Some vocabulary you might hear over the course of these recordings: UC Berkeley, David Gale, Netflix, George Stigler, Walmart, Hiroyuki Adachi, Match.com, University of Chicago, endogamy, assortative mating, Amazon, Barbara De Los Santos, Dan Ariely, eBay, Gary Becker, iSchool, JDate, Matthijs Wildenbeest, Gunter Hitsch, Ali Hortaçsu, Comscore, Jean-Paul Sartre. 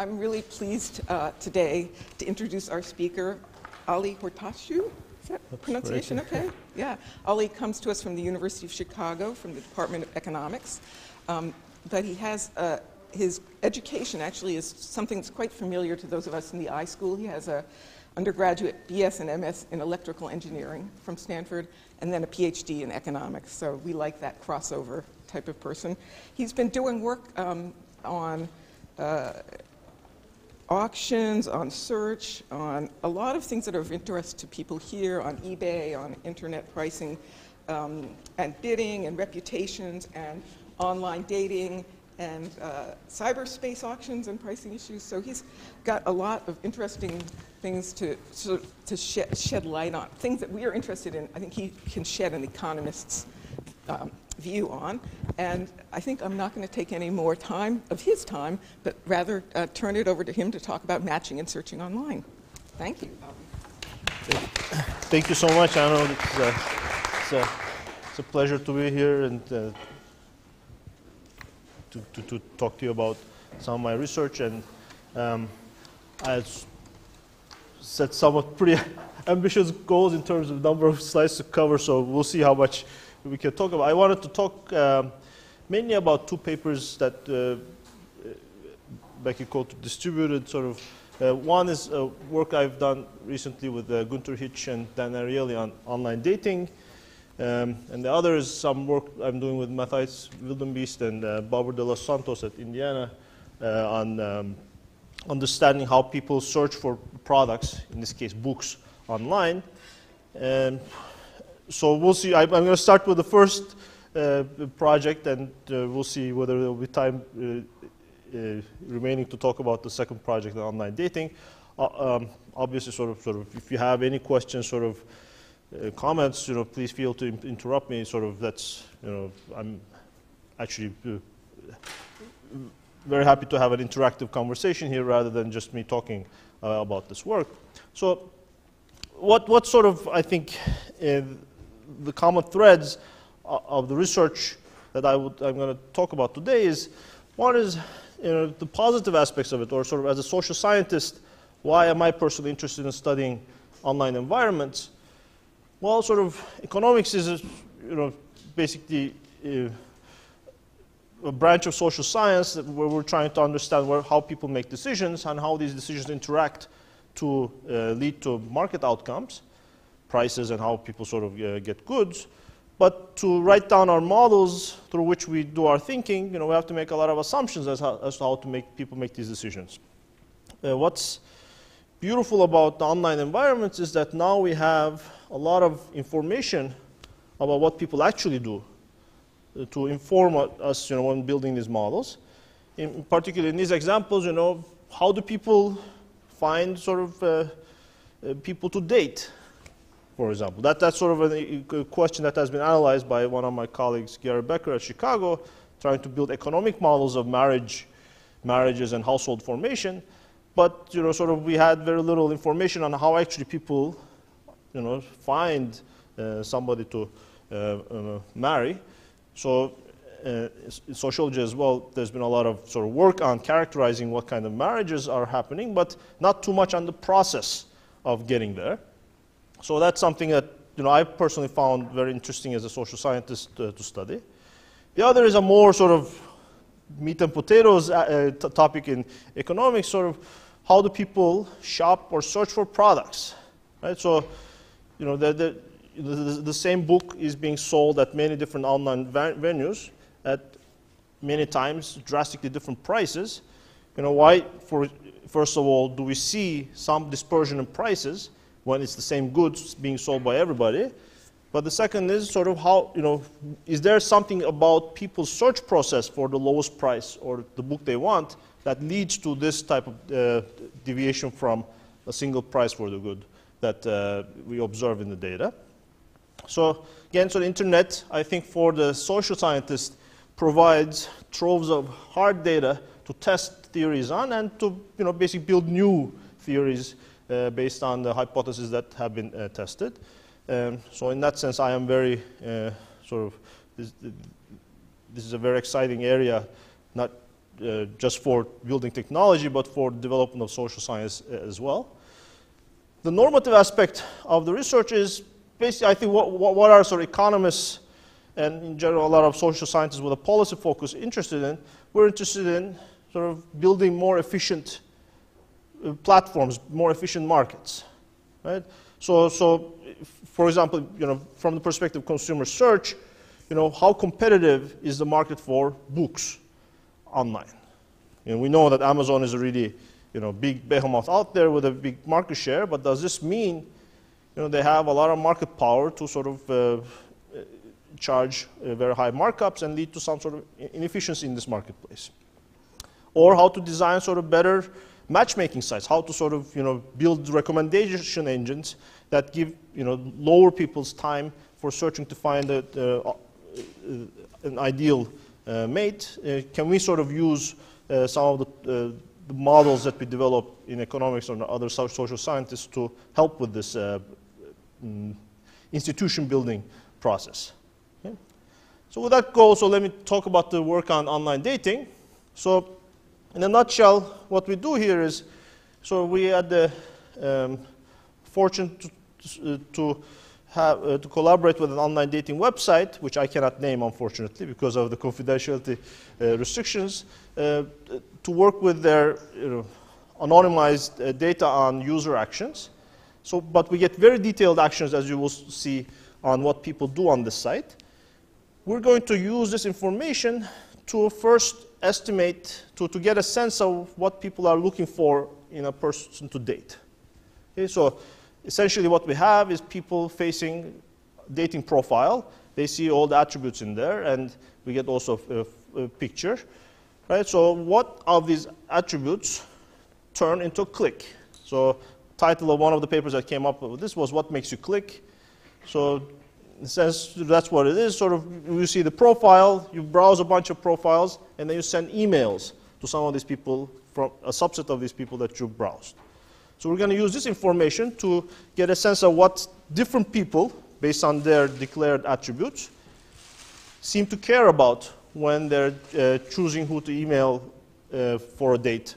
I'm really pleased today to introduce our speaker, Ali Hortaçsu. Is that pronunciation okay? Yeah. Ali comes to us from the University of Chicago, from the Department of Economics, but he has his education actually is something that's quite familiar to those of us in the iSchool. He has a undergraduate BS and MS in electrical engineering from Stanford, and then a PhD in economics. So we like that crossover type of person. He's been doing work on auctions, on search, on a lot of things that are of interest to people here, on eBay, on internet pricing, and bidding, and reputations, and online dating, and cyberspace auctions and pricing issues. So he's got a lot of interesting things to shed light on, things that we are interested in. I think he can shed an economist's view on. And I think I'm not going to take any more time of his time, but rather turn it over to him to talk about matching and searching online. Thank you. Thank you so much, Anna. It's a pleasure to be here and to talk to you about some of my research, and I set somewhat pretty ambitious goals in terms of number of slides to cover, so we'll see how much we can talk about. I wanted to talk mainly about two papers that Becky Coulter distributed, sort of. One is work I've done recently with Gunter Hitsch and Dan Ariely on online dating. And the other is some work I'm doing with Matthijs Wildenbeest and Barbara De Los Santos at Indiana on understanding how people search for products, in this case books, online. And so we'll see. I'm going to start with the first project, and we'll see whether there will be time remaining to talk about the second project on online dating. Obviously, sort of, if you have any questions, sort of, comments, you know, please feel to interrupt me. Sort of, that's, you know, I'm actually very happy to have an interactive conversation here rather than just me talking about this work. So, what sort of, I think, the common threads of the research that I'm going to talk about today is, one is, you know, the positive aspects of it, or sort of as a social scientist, why am I personally interested in studying online environments? Well, sort of economics is, you know, basically a branch of social science where we're trying to understand how people make decisions and how these decisions interact to lead to market outcomes, prices, and how people sort of get goods. But to write down our models through which we do our thinking, you know, we have to make a lot of assumptions as to how to make people make these decisions. What's beautiful about the online environments is that now we have a lot of information about what people actually do to inform us, you know, when building these models. In particular, in these examples, you know, how do people find sort of people to date, for example? That's sort of a question that has been analyzed by one of my colleagues, Gary Becker at Chicago, trying to build economic models of marriages and household formation. But, you know, sort of we had very little information on how actually people, you know, find somebody to marry. So in sociology as well, there's been a lot of sort of work on characterizing what kind of marriages are happening, but not too much on the process of getting there. So that's something that, you know, I personally found very interesting as a social scientist to study. The other is a more sort of meat and potatoes topic in economics, sort of how do people shop or search for products, right? So, you know, the same book is being sold at many different online venues at many times drastically different prices. You know, why, first of all, do we see some dispersion in prices when it's the same goods being sold by everybody? But the second is sort of how, you know, is there something about people's search process for the lowest price or the book they want that leads to this type of deviation from a single price for the good that we observe in the data? So again, so the internet, I think for the social scientist, provides troves of hard data to test theories on and to, you know, basically build new theories based on the hypotheses that have been tested. So in that sense, I am very sort of, this is a very exciting area, not just for building technology, but for the development of social science as well. The normative aspect of the research is basically, I think, what are sort of economists and in general a lot of social scientists with a policy focus interested in. We're interested in sort of building more efficient platforms, more efficient markets, right? So for example, you know, from the perspective of consumer search, you know, how competitive is the market for books online? And we know that Amazon is a really, you know, big behemoth out there with a big market share, but does this mean, you know, they have a lot of market power to sort of charge very high markups and lead to some sort of inefficiency in this marketplace? Or how to design sort of better matchmaking sites, how to sort of, you know, build recommendation engines that give, you know, lower people's time for searching to find an ideal mate. Can we sort of use some of the models that we develop in economics or other social scientists to help with this institution building process? Okay. So with that goal, so let me talk about the work on online dating. So in a nutshell, what we do here is, so we had the fortune to collaborate with an online dating website, which I cannot name, unfortunately, because of the confidentiality restrictions, to work with their, you know, anonymized data on user actions. So, but we get very detailed actions, as you will see, on what people do on this site. We're going to use this information to first estimate, to get a sense of what people are looking for in a person to date. Okay, so essentially what we have is people facing dating profile. They see all the attributes in there, and we get also a picture. Right? So what of these attributes turn into a click? So title of one of the papers that came up with this was "What Makes You Click?" So in a sense, that's what it is. Sort of, you see the profile, you browse a bunch of profiles, and then you send emails to some of these people from a subset of these people that you browsed. So we're going to use this information to get a sense of what different people, based on their declared attributes, seem to care about when they're choosing who to email for a date.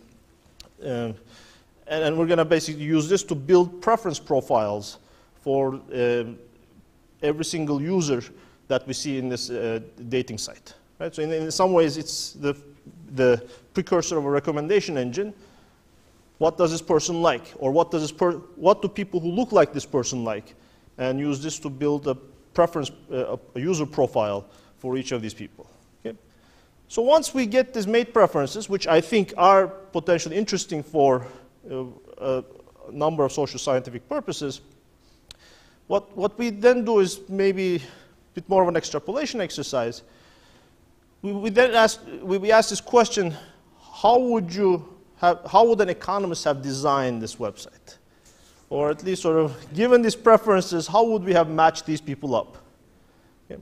And we're going to basically use this to build preference profiles for every single user that we see in this dating site. Right? So in some ways, it's the precursor of a recommendation engine. What does this person like? Or what does this what do people who look like this person like? And use this to build a preference, a user profile for each of these people. Okay? So once we get these mate preferences, which I think are potentially interesting for a number of social scientific purposes, what we then do is maybe a bit more of an extrapolation exercise. We ask this question: how would an economist have designed this website? Or at least sort of, given these preferences, how would we have matched these people up? Okay.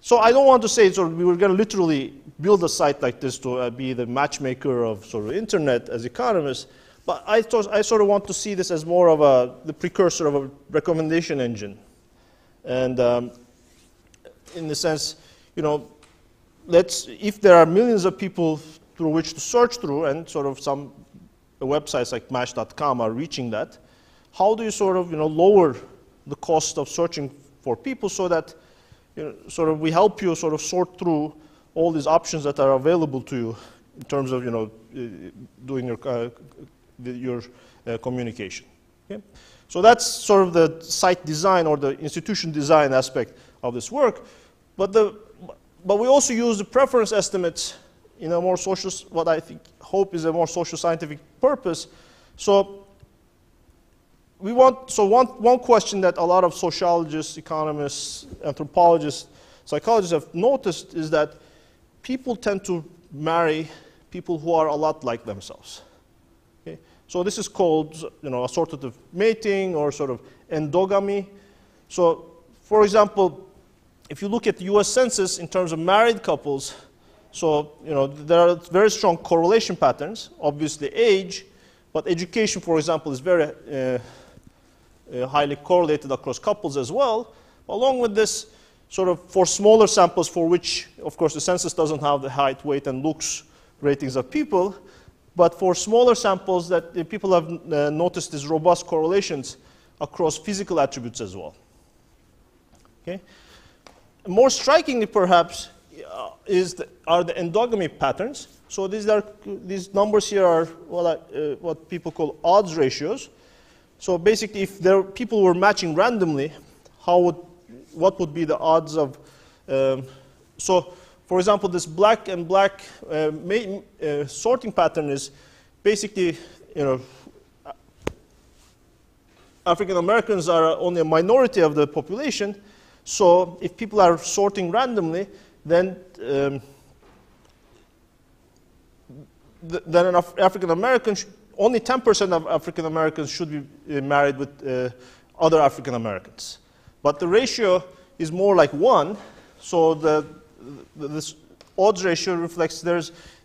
So I don't want to say sort of we were going to literally build a site like this to be the matchmaker of sort of internet as economists. But I sort of want to see this as more of the precursor of a recommendation engine. And in the sense, you know, if there are millions of people through which to search through, and sort of some websites like Match.com are reaching that, how do you sort of, you know, lower the cost of searching for people so that, you know, sort of we help you sort of sort through all these options that are available to you in terms of, you know, doing your communication. Okay? So that's sort of the site design or the institution design aspect of this work. But we also use the preference estimates in a more social, what I think, hope is a more social scientific purpose. So we want, so one question that a lot of sociologists, economists, anthropologists, psychologists have noticed is that people tend to marry people who are a lot like themselves. Okay? So this is called, you know, assortative mating or sort of endogamy. So for example, if you look at the US Census in terms of married couples, so, you know, there are very strong correlation patterns, obviously age, but education, for example, is very highly correlated across couples as well. Along with this, sort of for smaller samples for which, of course, the census doesn't have the height, weight, and looks ratings of people. But for smaller samples, that the people have noticed these robust correlations across physical attributes as well. Okay? More strikingly, perhaps, are the endogamy patterns. So these numbers here are what people call odds ratios. So basically, if people were matching randomly, what would be the odds of? So, for example, this black and black sorting pattern is basically, African Americans are only a minority of the population. So if people are sorting randomly, then an African American, only 10% of African Americans should be married with other African Americans. But the ratio is more like 1, so this odds ratio reflects there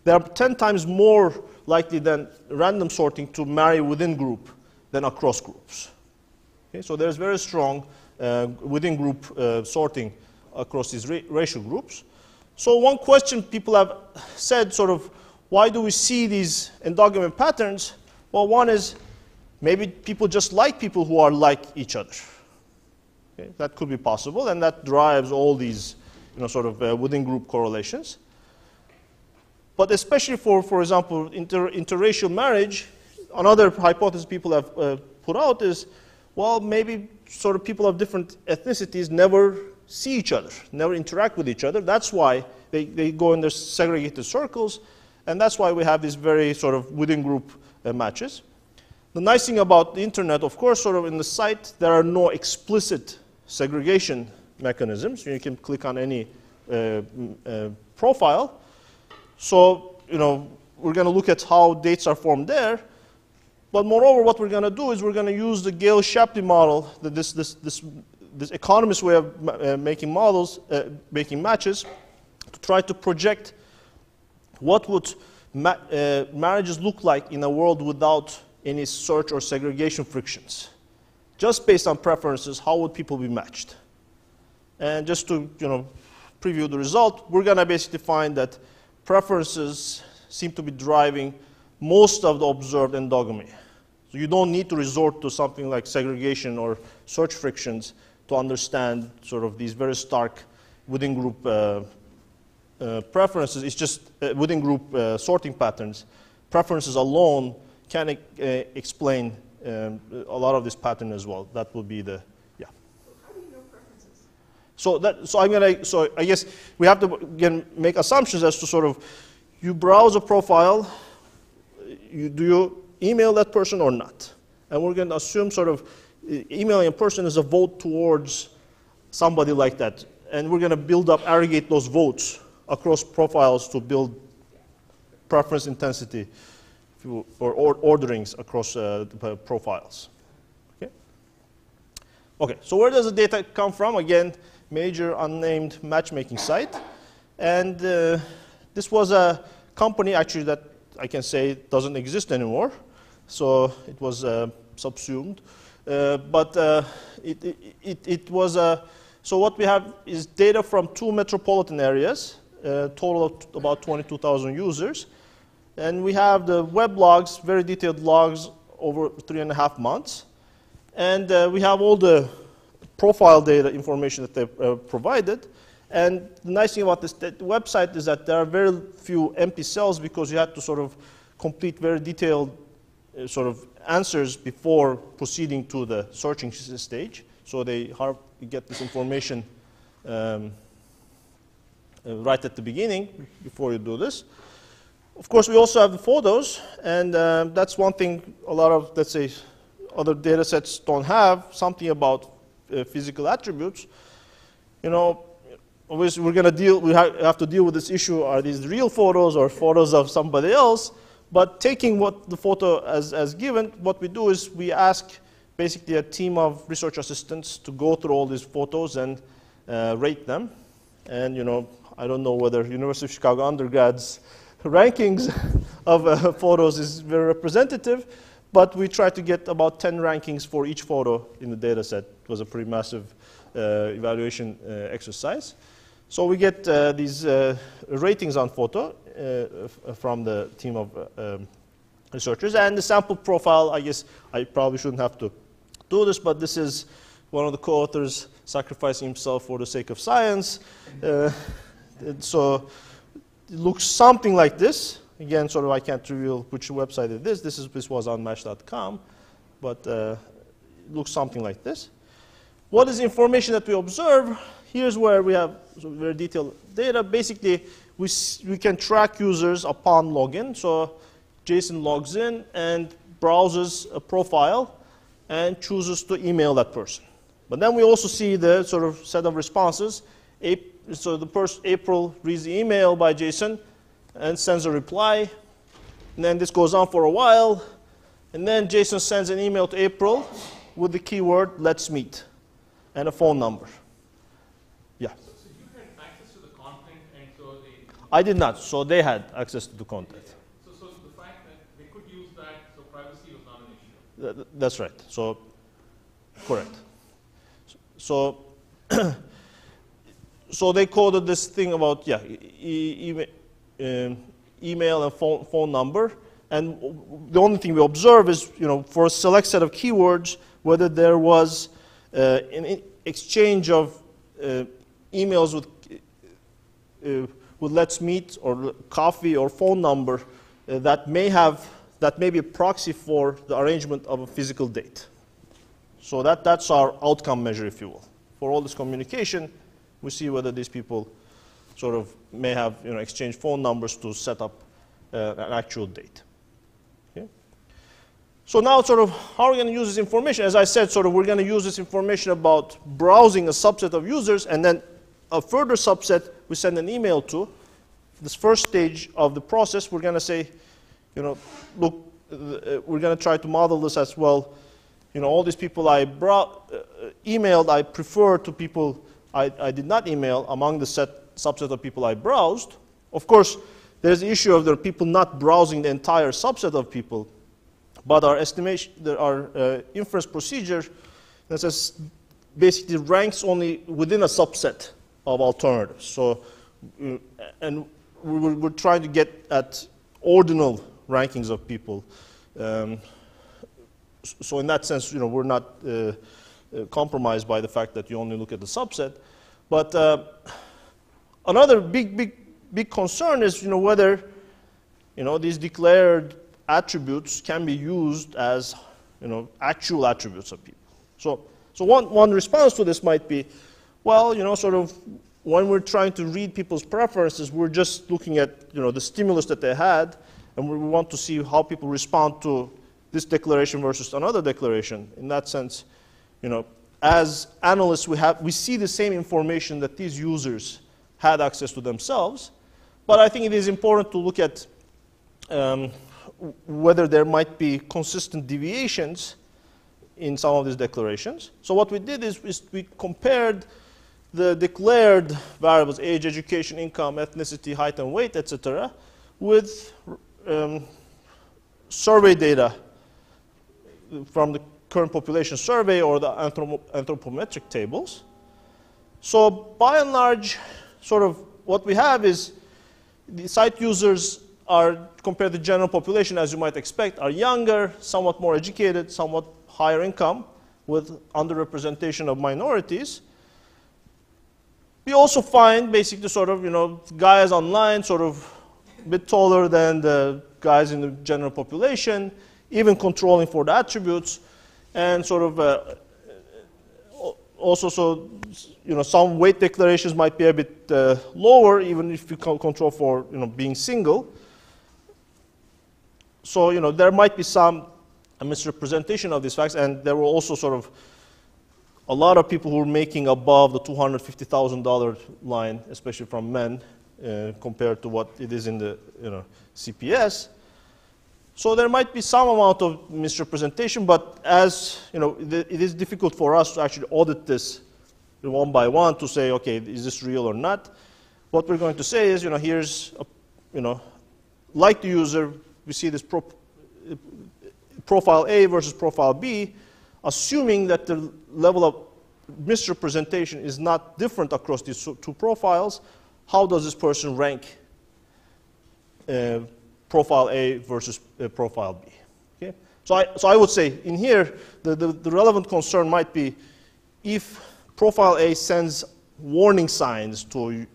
are 10 times more likely than random sorting to marry within group than across groups. Okay, so there's very strong within group sorting across these racial groups. So one question people have said, sort of, why do we see these endogamy patterns? Well, one is maybe people just like people who are like each other. Okay, that could be possible, and that drives all these within group correlations. But especially for example, interracial marriage, another hypothesis people have put out is, well, maybe sort of people of different ethnicities never see each other, never interact with each other. That's why they go in their segregated circles, and that's why we have these very sort of within group matches. The nice thing about the internet, of course, sort of in the site, there are no explicit segregation mechanisms. You can click on any profile. So, we're going to look at how dates are formed there. But moreover, what we're going to do is we're going to use the Gale-Shapley model, this economist way of making models, making matches, to try to project what would marriages look like in a world without any search or segregation frictions. Just based on preferences, how would people be matched? And just to preview the result, we're going to basically find that preferences seem to be driving most of the observed endogamy. So you don't need to resort to something like segregation or search frictions to understand sort of these very stark within group preferences. It's just within group sorting patterns. Preferences alone can explain a lot of this pattern as well. That would be the, yeah. How do you know preferences? So I guess we have to again make assumptions as to sort of, you browse a profile, do you email that person or not? And we're going to assume sort of emailing a person is a vote towards somebody like that. And we're going to aggregate those votes across profiles to build preference intensity or orderings across the profiles. Okay? Okay, so where does the data come from? Again, major unnamed matchmaking site. And this was a company actually that I can say it doesn't exist anymore, so it was subsumed. So what we have is data from 2 metropolitan areas, total of about 22,000 users, and we have the web logs, very detailed logs over 3.5 months, and we have all the profile data information that they've provided. And the nice thing about this website is that there are very few empty cells because you had to sort of complete very detailed sort of answers before proceeding to the searching stage. So they get this information right at the beginning before you do this. Of course, we also have the photos, and that's one thing a lot of, let's say, other data sets don't have, something about physical attributes. Obviously, we have to deal with this issue. Are these real photos or photos of somebody else? But taking what the photo as given, what we do is we ask basically a team of research assistants to go through all these photos and rate them. And I don't know whether University of Chicago undergrads rankings of photos is very representative, but we try to get about 10 rankings for each photo in the data set. It was a pretty massive evaluation exercise. So we get these ratings on photo, from the team of researchers. And the sample profile, I guess I probably shouldn't have to do this, but this is one of the co-authors sacrificing himself for the sake of science. So it looks something like this. Again, sort of, I can't reveal which website it is. This was on Match.com, but it looks something like this. What is the information that we observe? Here's where we have very detailed data. Basically, we can track users upon login. So Jason logs in and browses a profile and chooses to email that person. But then we also see the sort of set of responses. So the person, April, reads the email by Jason and sends a reply. And then this goes on for a while. And then Jason sends an email to April with the keyword, let's meet, and a phone number. Yeah? So you had access to the content, and so they... I did not. So they had access to the content. So the fact that they could use that, so privacy was not an issue. That's right. So, correct. So, so they coded this thing about, yeah, email and phone number. And the only thing we observe is, you know, for a select set of keywords, whether there was an exchange of emails with let's meet or coffee or phone number that may be a proxy for the arrangement of a physical date. So that's our outcome measure, if you will. For all this communication, we see whether these people sort of may have, you know, exchanged phone numbers to set up an actual date. Okay? So now, sort of, how are we going to use this information? As I said, sort of, we're going to use this information about browsing a subset of users, and then a further subset we send an email to. This first stage of the process, we're going to say, you know, look, we're going to try to model this as well. You know, all these people I emailed, I prefer to people I did not email among the subset of people I browsed. Of course, there's the issue of the people not browsing the entire subset of people, but our estimation, our inference procedure, that says basically ranks only within a subset of alternatives. So, and we're trying to get at ordinal rankings of people. So in that sense, you know, we're not compromised by the fact that you only look at the subset. But another big concern is, you know, whether, you know, these declared attributes can be used as, you know, actual attributes of people. So one response to this might be, well, you know, sort of when we're trying to read people's preferences, we're just looking at, you know, the stimulus that they had, and we want to see how people respond to this declaration versus another declaration. In that sense, you know, as analysts, we see the same information that these users had access to themselves. But I think it is important to look at whether there might be consistent deviations in some of these declarations. So what we did is we compared the declared variables, age, education, income, ethnicity, height and weight, etc., with survey data from the current population survey or the anthropometric tables. So by and large, sort of what we have is the site users are, compared to the general population, as you might expect, are younger, somewhat more educated, somewhat higher income, with underrepresentation of minorities. We also find basically sort of, you know, guys online sort of a bit taller than the guys in the general population, even controlling for the attributes, and sort of also, so, you know, some weight declarations might be a bit lower, even if you control for, you know, being single. So, you know, there might be some misrepresentation of these facts, and there were also sort of a lot of people who were making above the $250,000 line, especially from men, compared to what it is in the, you know, CPS. So there might be some amount of misrepresentation, but as you know, it is difficult for us to actually audit this one by one to say, okay, is this real or not? What we're going to say is, you know, here's, a, you know, like the user, we see this profile A versus profile B, assuming that the level of misrepresentation is not different across these two profiles. How does this person rank profile A versus profile B. Okay? So I would say in here, the relevant concern might be if profile A sends warning signs to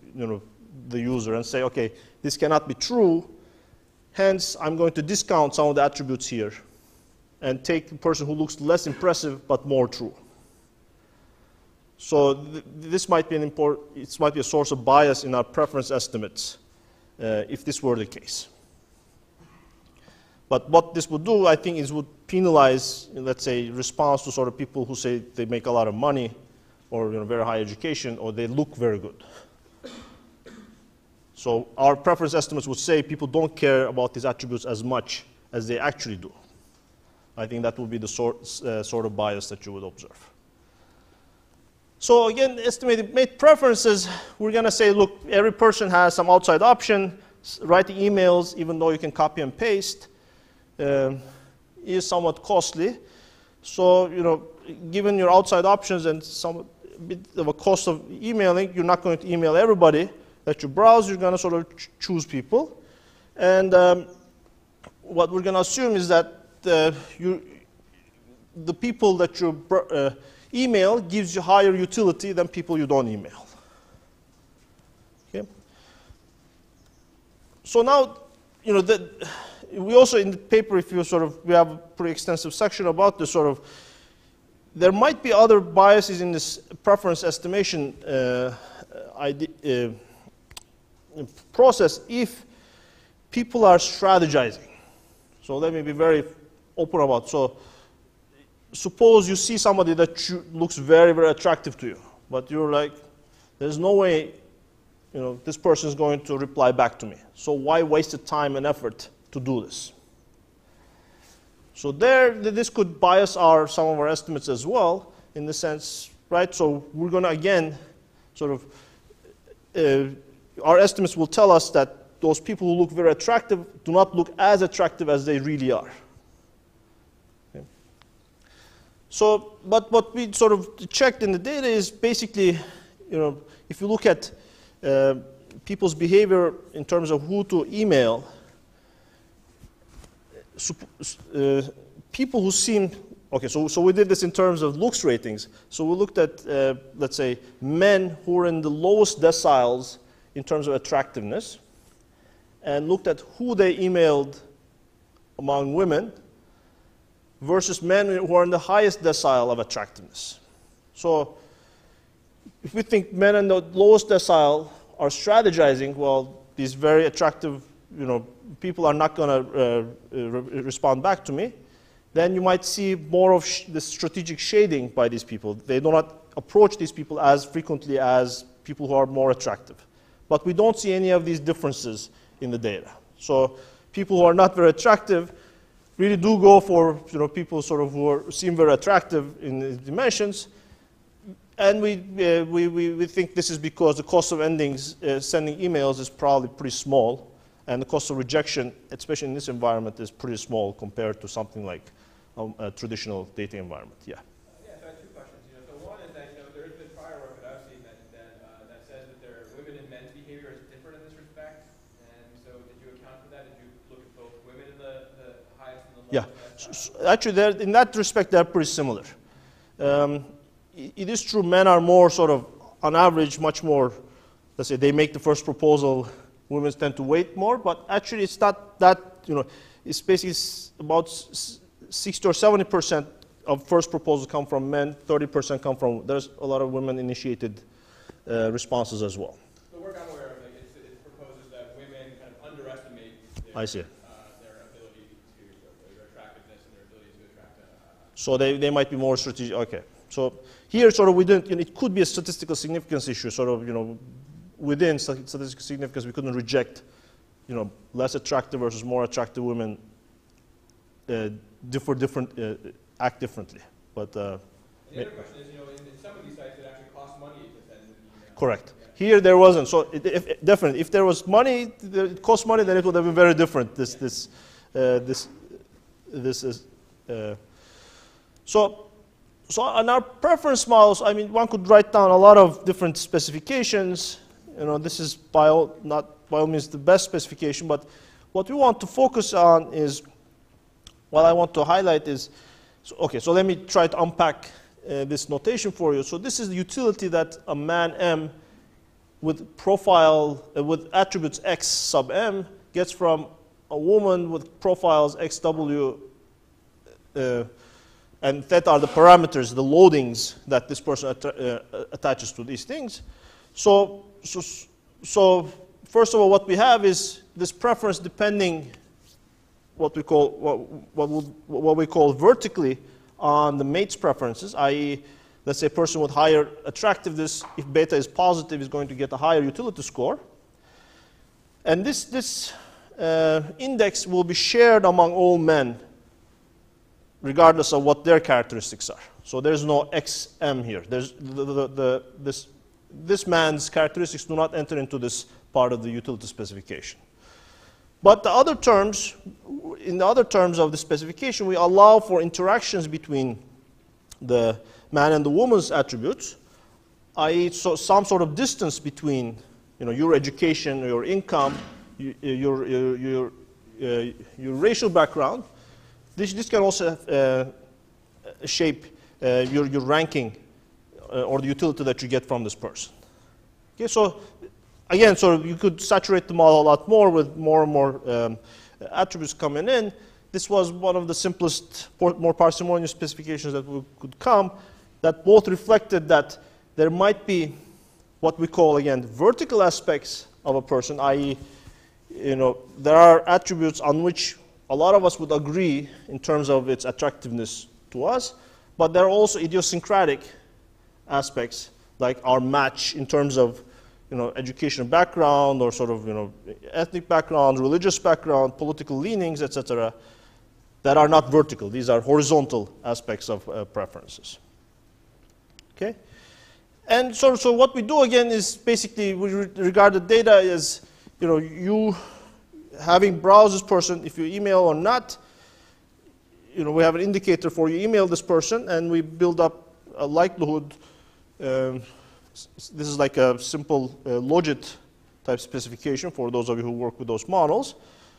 the user and say, okay, this cannot be true, hence I'm going to discount some of the attributes here and take the person who looks less impressive but more true. So this might be an it might be a source of bias in our preference estimates if this were the case. But what this would do, I think, is would penalize, let's say, response to sort of people who say they make a lot of money or very high education or they look very good. So our preference estimates would say people don't care about these attributes as much as they actually do. I think that would be the sort of bias that you would observe. So again, estimated mate preferences, we're going to say, look, every person has some outside option. Writing emails, even though you can copy and paste, is somewhat costly. So, given your outside options and some bit of a cost of emailing, you're not going to email everybody that you browse. You're going to sort of choose people. And what we're going to assume is that the people that you email gives you higher utility than people you don't email. Okay. So now, we also in the paper, if you we have a pretty extensive section about this there might be other biases in this preference estimation process if people are strategizing. So let me be very open about. So suppose you see somebody that looks very, very attractive to you, but you're like, there's no way, this person is going to reply back to me. So why waste the time and effort to do this? So this could bias some of our estimates as well, in the sense, right? So we're going to again, our estimates will tell us that those people who look very attractive do not look as attractive as they really are. So, but what we checked in the data is basically, if you look at people's behavior in terms of who to email, people who seem, okay, so we did this in terms of looks ratings. So we looked at, let's say, men who are in the lowest deciles in terms of attractiveness and looked at who they emailed among women versus men who are in the highest decile of attractiveness. So if we think men in the lowest decile are strategizing, well, these very attractive people are not going to respond back to me, then you might see more of the strategic shading by these people. They do not approach these people as frequently as people who are more attractive. But we don't see any of these differences in the data. So people who are not very attractive really do go for people who seem very attractive in the dimensions, and we think this is because the cost of sending emails is probably pretty small, and the cost of rejection, especially in this environment, is pretty small compared to something like a traditional data environment. Yeah. Yeah, actually, in that respect, they're pretty similar. It is true men are more on average, much more, let's say, they make the first proposal, women tend to wait more, but actually it's not that, it's basically about 60 or 70% of first proposals come from men, 30% come from, there's a lot of women-initiated responses as well. The work I'm aware of, it proposes that women kind of underestimate their... I see. So they might be more strategic. Okay. So here we didn't, it could be a statistical significance issue. Within statistical significance, we couldn't reject, less attractive versus more attractive women act differently. But the other question is, in some of these sites, it actually costs money to send. Correct. Yeah. Here there wasn't. So definitely, if there was money, it cost money, then it would have been very different. This is. So on our preference models, I mean, one could write down a lot of different specifications. This is by all, not by all means the best specification, but What we want to focus on is, what I want to highlight is, so let me try to unpack this notation for you. So this is the utility that a man M with profile, with attributes X sub M gets from a woman with profiles XW, and that are the parameters, the loadings that this person attaches to these things. So first of all, what we have is this preference depending what we call vertically on the mate's preferences, i.e., let's say a person with higher attractiveness, if beta is positive, is going to get a higher utility score. And this index will be shared among all men, regardless of what their characteristics are. So there's no XM here. There's this man's characteristics do not enter into this part of the utility specification. But the other terms, in the other terms of the specification, we allow for interactions between the man and the woman's attributes, i.e., so some sort of distance between, your education, your income, your racial background. This can also shape your ranking or the utility that you get from this person. Okay, so again, so you could saturate the model a lot more with more and more attributes coming in. This was one of the simplest, more parsimonious specifications that could come, that both reflected that there might be what we call, again, vertical aspects of a person, i.e., there are attributes on which a lot of us would agree in terms of its attractiveness to us, but there are also idiosyncratic aspects, like our match in terms of, educational background or sort of, ethnic background, religious background, political leanings, etc., that are not vertical. These are horizontal aspects of preferences. Okay? And so what we do again is basically we regard the data as, you having browsed this person, if you email or not, we have an indicator for you email this person, and we build up a likelihood. This is like a simple logit type specification for those of you who work with those models.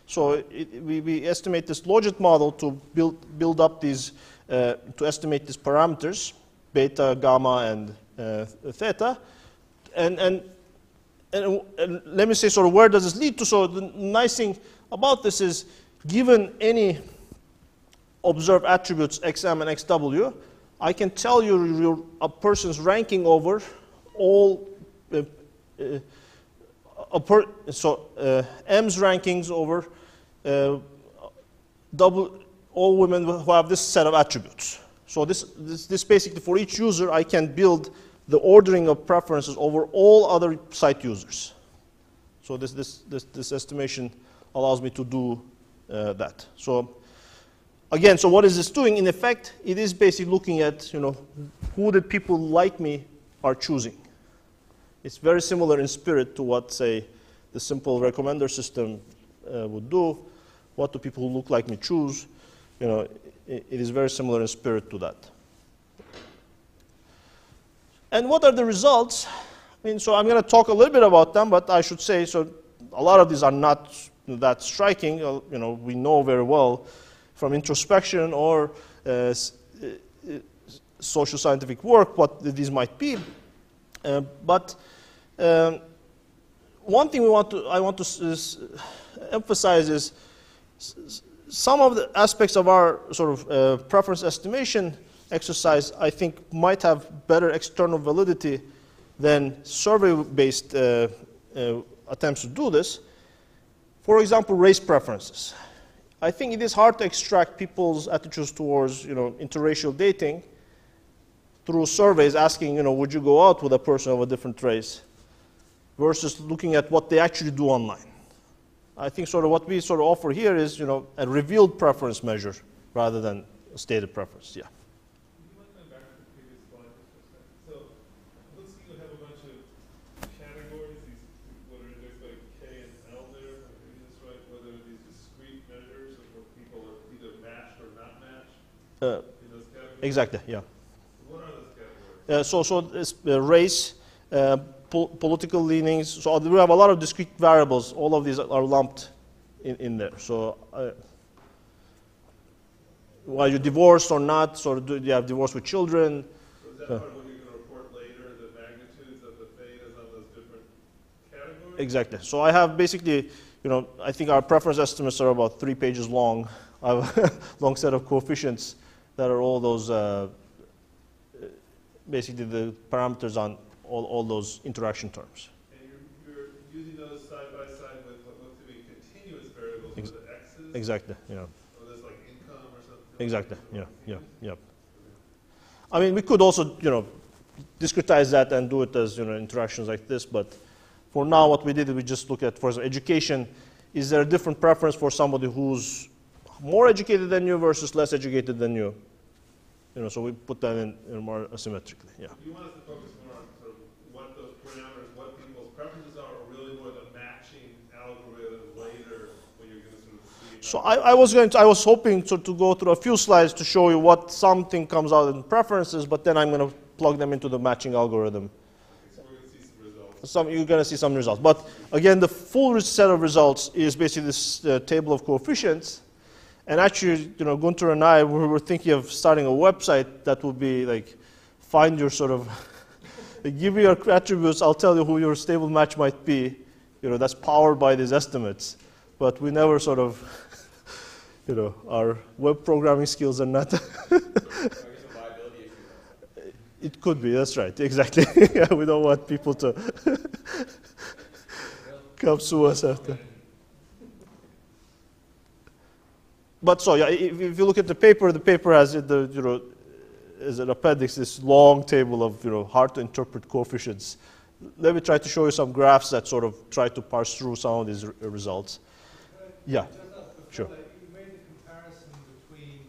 So we estimate this logit model to build up these, to estimate these parameters, beta, gamma, and theta, and let me say sort of where does this lead to. So the nice thing about this is, given any observed attributes XM and XW, I can tell you a person's ranking over all M's rankings over all women who have this set of attributes. So this basically, for each user, I can build the ordering of preferences over all other site users. So this estimation allows me to do that. So again, so what is this doing? In effect, it is basically looking at, who did people like me are choosing. It's very similar in spirit to what, say, the simple recommender system would do. What do people who look like me choose? It is very similar in spirit to that. And what are the results? So I'm going to talk a little bit about them, but I should say, so a lot of these are not that striking. We know very well from introspection or social scientific work what these might be. But one thing I want to emphasize is some of the aspects of our sort of preference estimation exercise, I think, might have better external validity than survey-based attempts to do this. For example, race preferences. I think it is hard to extract people's attitudes towards, interracial dating through surveys asking, would you go out with a person of a different race, versus looking at what they actually do online. I think sort of what we sort of offer here is, a revealed preference measure rather than a stated preference. Yeah. Exactly. Yeah. What are those categories? Race, political leanings. So we have a lot of discrete variables. All of these are lumped in there. So while you divorced or not, so do you have divorce with children? So is that part of what you're going to report later, the magnitudes of the betas on those different categories? Exactly. So I have basically, you know, I think our preference estimates are about 3 pages long. I have a long set of coefficients that are all those, basically the parameters on all those interaction terms. And you're using those side by side with what looks to be continuous variables with the x's? Exactly, yeah. Or there's like income or something? Exactly, like yeah. I mean, we could also, you know, discretize that and do it as, you know, interactions like this, but for now what we did, we just looked at, for example, education. Is there a different preference for somebody who's more educated than you versus less educated than you? You know, so we put that in more asymmetrically, yeah. You want us to focus more on sort of what those parameters, what people's preferences are, or really more the matching algorithm later when you're going to sort of see? So I was hoping to go through a few slides to show you what something comes out in preferences, but then I'm going to plug them into the matching algorithm. Okay, so we're going to see some results. You're going to see some results. But again, the full set of results is basically this table of coefficients. And actually, you know, Gunter and I were thinking of starting a website that would be like, find your sort of, give me your attributes, I'll tell you who your stable match might be. You know, that's powered by these estimates. But we never sort of, you know, our web programming skills are not. It could be, that's right, exactly. Yeah, we don't want people to come sue us after. But so, yeah, if you look at the paper has the, you know, as an appendix, this long table of, you know, hard to interpret coefficients. Let me try to show you some graphs that sort of try to parse through some of these results. Yeah, sure. You made the comparison between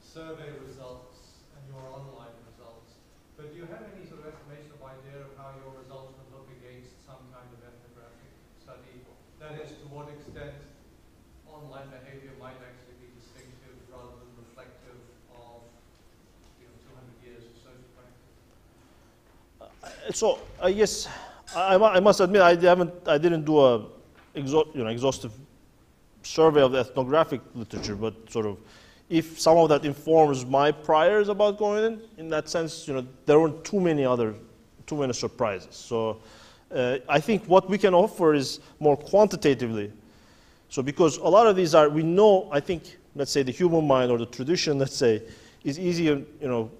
survey results and your online results, but do you have any sort of estimation of idea of how your results would look against some kind of ethnographic study? That is, to what extent online behavior might actually rather than reflective of, you know, 200 years of social practice? So I guess I must admit I didn't do a exhaustive survey of the ethnographic literature, but sort of if some of that informs my priors about going in that sense, you know, there weren't too many surprises. So I think what we can offer is more quantitatively. So because a lot of these are, we know, I think, let's say the human mind or the tradition, let's say, is easier, you know,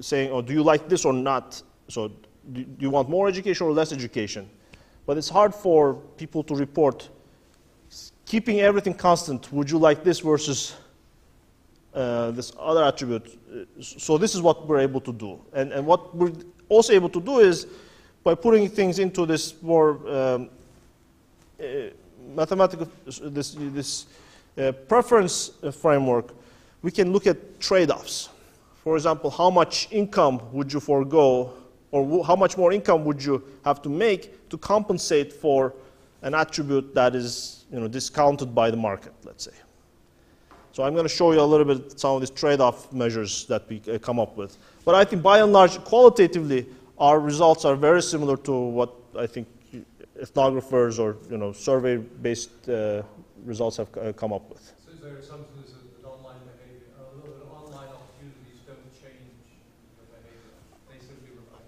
saying, oh, do you like this or not? So do you want more education or less education? But it's hard for people to report, keeping everything constant, would you like this versus this other attribute? So this is what we're able to do. And what we're also able to do is, by putting things into this more mathematical, preference framework, we can look at trade-offs. For example, how much income would you forego, or how much more income would you have to make to compensate for an attribute that is, you know, discounted by the market, let's say. So I'm going to show you a little bit some of these trade-off measures that we come up with. But I think by and large, qualitatively, our results are very similar to what I think ethnographers or, you know, survey-based results have come up with. So there are some things that online behavior, or online opportunities don't change the behavior, they simply remain?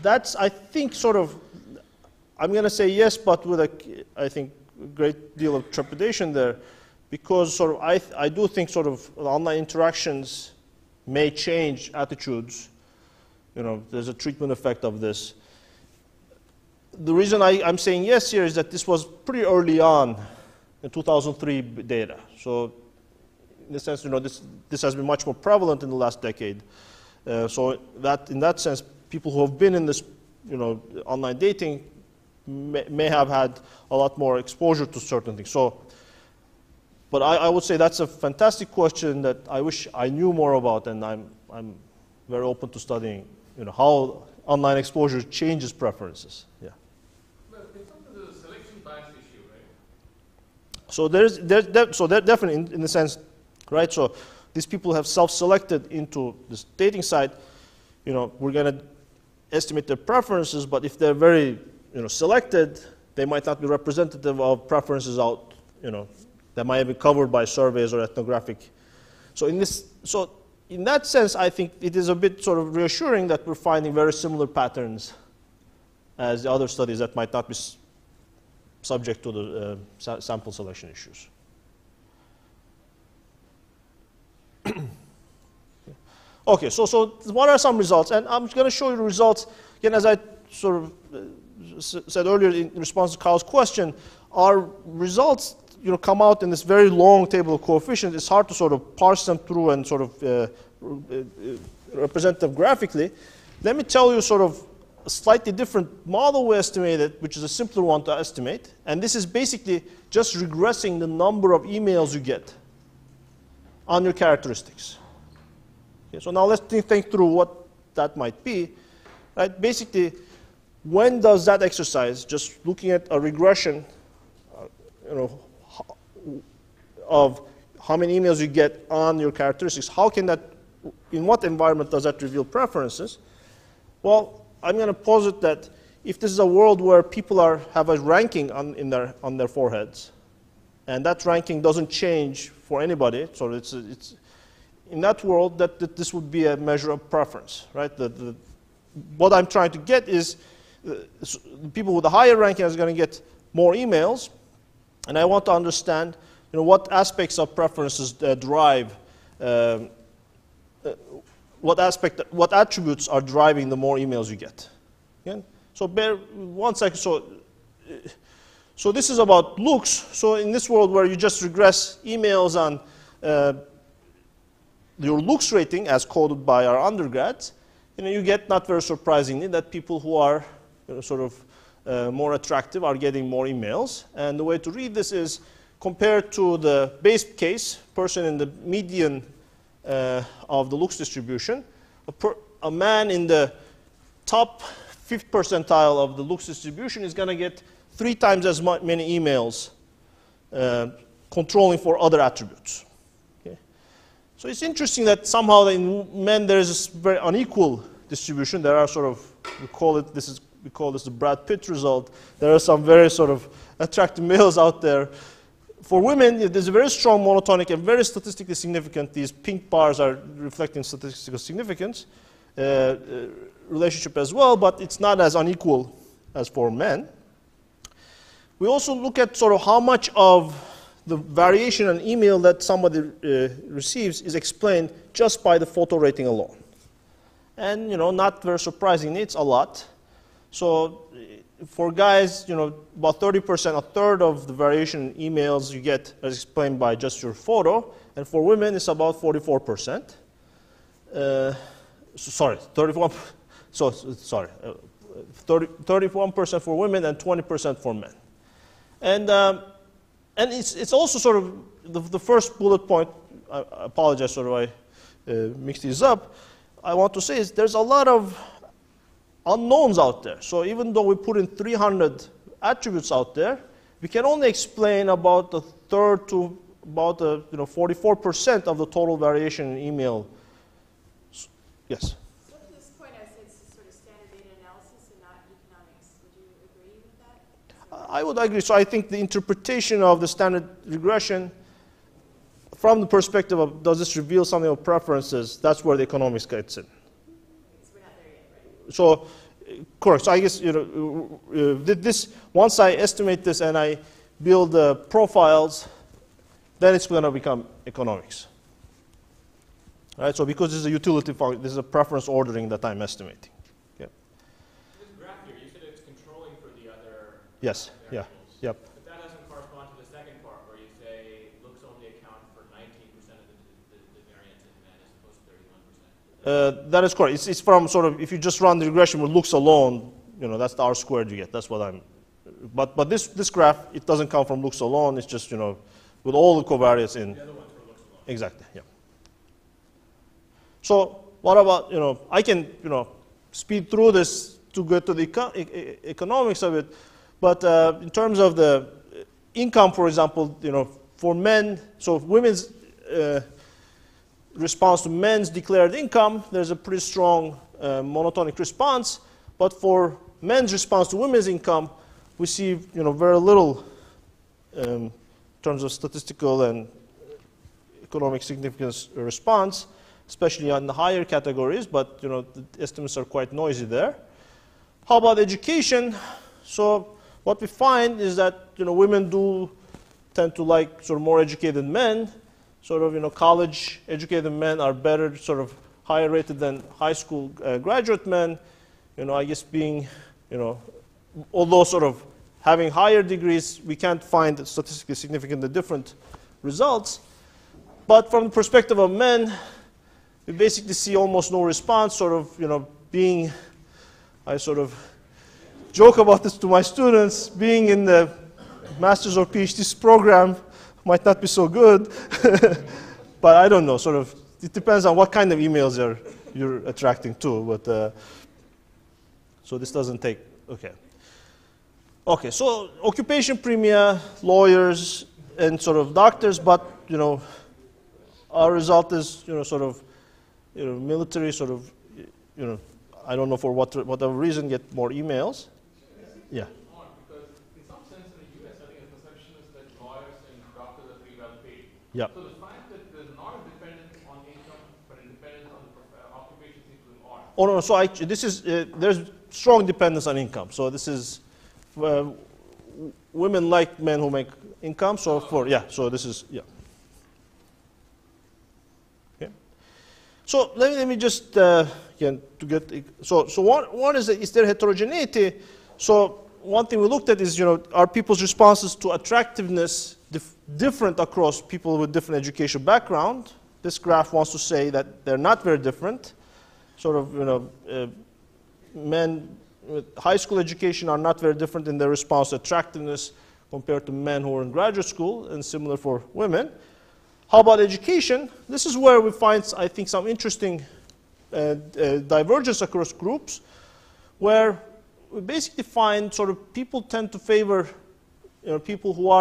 That's, I think, sort of, I'm going to say yes, but with a, I think, great deal of trepidation there, because sort of, I do think sort of online interactions may change attitudes. You know, there's a treatment effect of this. The reason I'm saying yes here is that this was pretty early on in 2003 data. So in a sense, you know, this has been much more prevalent in the last decade. So that in that sense, people who have been in this, you know, online dating may have had a lot more exposure to certain things. So, but I would say that's a fantastic question that I wish I knew more about, and I'm very open to studying, you know, how online exposure changes preferences. Yeah. So there's definitely in the sense, right? So these people have self-selected into this dating site. You know, we're gonna estimate their preferences, but if they're very, you know, selected, they might not be representative of preferences out you know, that might have been covered by surveys or ethnographic. So in that sense, I think it is a bit sort of reassuring that we're finding very similar patterns as the other studies that might not be subject to the sample selection issues. Okay, so what are some results? And I'm going to show you the results. Again, as I sort of said earlier in response to Kyle's question, our results, you know, come out in this very long table of coefficients. It's hard to sort of parse them through and sort of represent them graphically. Let me tell you sort of a slightly different model we estimated, which is a simpler one to estimate. And this is basically just regressing the number of emails you get on your characteristics. Okay, so now let's think through what that might be. Right? Basically, when does that exercise, just looking at a regression, you know, of how many emails you get on your characteristics, how can that, in what environment does that reveal preferences? Well, I'm going to posit that if this is a world where people have a ranking on their foreheads, and that ranking doesn't change for anybody, so it's in that world that this would be a measure of preference, right? What I'm trying to get is people with a higher ranking are going to get more emails, and I want to understand, you know, what aspects of preferences drive, what attributes are driving the more emails you get. Okay? So bear one second. So this is about looks. So in this world where you just regress emails on your looks rating as coded by our undergrads, you know, you get, not very surprisingly, that people who are, you know, sort of more attractive are getting more emails. And the way to read this is compared to the base case, person in the median of the looks distribution, a man in the top 5th percentile of the looks distribution is going to get 3 times as many emails controlling for other attributes. Okay? So it's interesting that somehow in men there is this very unequal distribution. There are sort of, we call this the Brad Pitt result. There are some very sort of attractive males out there. For women, there's a very strong monotonic and very statistically significant. These pink bars are reflecting statistical significance relationship as well, but it's not as unequal as for men. We also look at sort of how much of the variation in email that somebody receives is explained just by the photo rating alone. And, you know, not very surprisingly, it's a lot. So for guys, you know, about 30%, a third of the variation in emails you get is explained by just your photo. And for women, it's about 44%. 31% for women and 20% for men. And it's also sort of the first bullet point. I apologize, I mixed these up. I want to say is there's a lot of unknowns out there. So even though we put in 300 attributes out there, we can only explain about a third to about 44% of the total variation in email. Yes. So to this point, I said it's sort of standard data analysis and not economics. Would you agree with that? I would agree. So I think the interpretation of the standard regression from the perspective of does this reveal something of preferences, that's where the economics gets in. So, correct. So I guess, you know, this, once I estimate this and I build the profiles, then it's going to become economics. All right. So because this is a utility function, this is a preference ordering that I'm estimating. Yeah. This graph here, you said it's controlling for the other. Yes. Yeah. Yep. But that doesn't correspond to the second part where you say looks only account for 19% of the variance in men as opposed to 31%. That is correct. It's from sort of, if you just run the regression with looks alone, you know, that's the R squared you get. That's what I'm. But this graph, it doesn't come from looks alone. It's just, you know, with all the covariates in. The other ones were looks alone. Exactly. Yeah. So what about, you know, I can, you know, speed through this to get to the economics of it. But in terms of the income, for example, you know, for men, so if women's response to men's declared income, there's a pretty strong monotonic response. But for men's response to women's income, we see, you know, very little terms of statistical and economic significance response, especially on the higher categories, but you know, the estimates are quite noisy there. How about education? So what we find is that, you know, women do tend to like sort of more educated men. Sort of, you know, college educated men are better, sort of higher rated than high school graduate men. You know, I guess being, you know, although sort of having higher degrees, we can't find statistically significantly different results. But from the perspective of men, we basically see almost no response, sort of, you know, being, I sort of joke about this to my students, being in the master's or PhD's program might not be so good, but I don't know, sort of, it depends on what kind of emails you're attracting to, but, so this doesn't take, okay. Okay, so occupation premia, lawyers, and sort of doctors, but, you know, our result is, you know, sort of, you know, military, sort of, you know, I don't know for what, whatever reason, get more emails. Yeah. Because in some sense in the US, I think the perception is that lawyers and doctors are pretty well paid. Yeah. So the fact that there's not a dependence on income, but a dependence on the occupation seems to be odd. Oh no, so actually, this is, there's strong dependence on income. So this is, women like men who make income, so for, yeah, so this is, yeah. So let me just again to get so one is there heterogeneity? So one thing we looked at is, you know, are people's responses to attractiveness different across people with different educational background? This graph wants to say that they're not very different. Sort of, you know, men with high school education are not very different in their response to attractiveness compared to men who are in graduate school, and similar for women. How about education? This is where we find, I think, some interesting divergence across groups, where we basically find sort of people tend to favor, you know, people who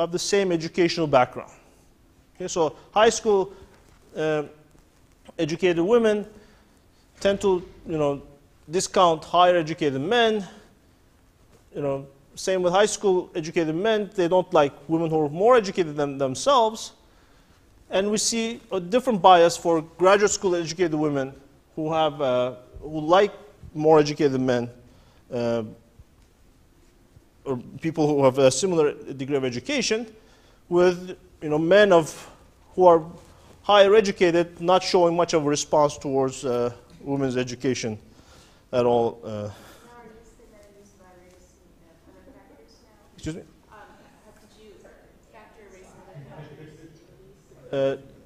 have the same educational background. Okay, so high school educated women tend to, you know, discount higher educated men. You know, same with high school educated men, they don't like women who are more educated than themselves. And we see a different bias for graduate school educated women who have who like more educated men, or people who have a similar degree of education, with, you know, men who are higher educated not showing much of a response towards women's education at all. Excuse me.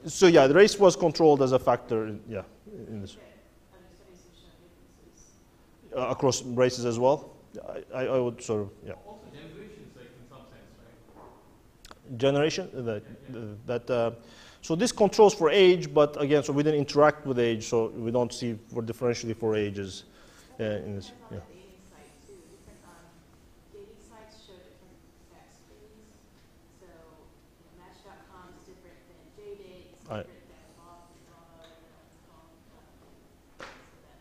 So yeah, the race was controlled as a factor in this. Across races as well? I would sort of, yeah. Also generations, like, in some sense, right? Generation? So this controls for age, but again, so we didn't interact with age, so we don't see for differentially for ages in this. Yeah.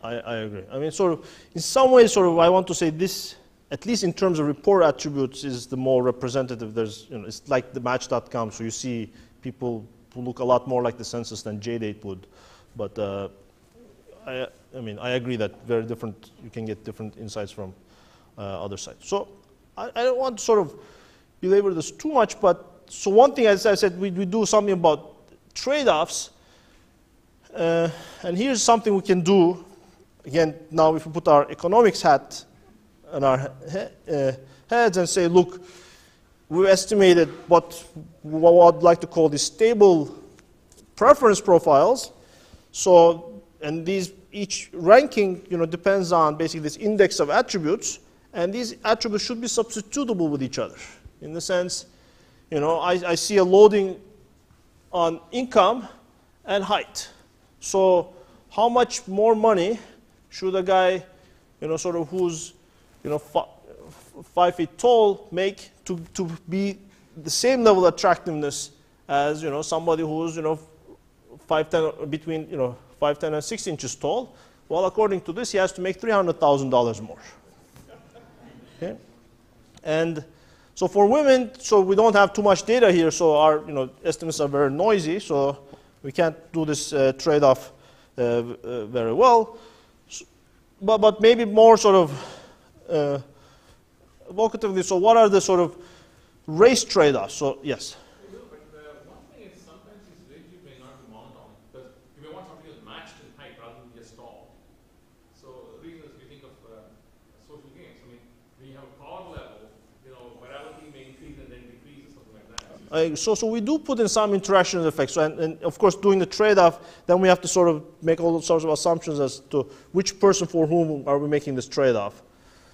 I agree. I mean, sort of, in some ways, sort of, I want to say this, at least in terms of report attributes, is the more representative. There's, you know, it's like the match.com, so you see people who look a lot more like the census than JDate would. But I mean, I agree that very different, you can get different insights from other sites. So I don't want to sort of belabor this too much, but so one thing, as I said, we do something about trade-offs, and here's something we can do. Again, now if we put our economics hat on our heads and say, look, we estimated what I'd like to call the stable preference profiles. So, and these, each ranking, you know, depends on basically this index of attributes, and these attributes should be substitutable with each other. In the sense, you know, I see a loading on income and height. So how much more money should a guy, you know, sort of who's, you know, 5 feet tall make to be the same level of attractiveness as, you know, somebody who's, you know, 5'10", between, you know, 5'10" and 6 inches tall? Well, according to this, he has to make $300,000 more. Okay, and So for women, so we don't have too much data here, so our estimates are very noisy, so we can't do this trade-off very well. So, but maybe more sort of evocatively, so what are the sort of race trade-offs? So yes. So we do put in some interaction effects, so, and of course doing the trade-off, then we have to sort of make all sorts of assumptions as to which person for whom are we making this trade-off.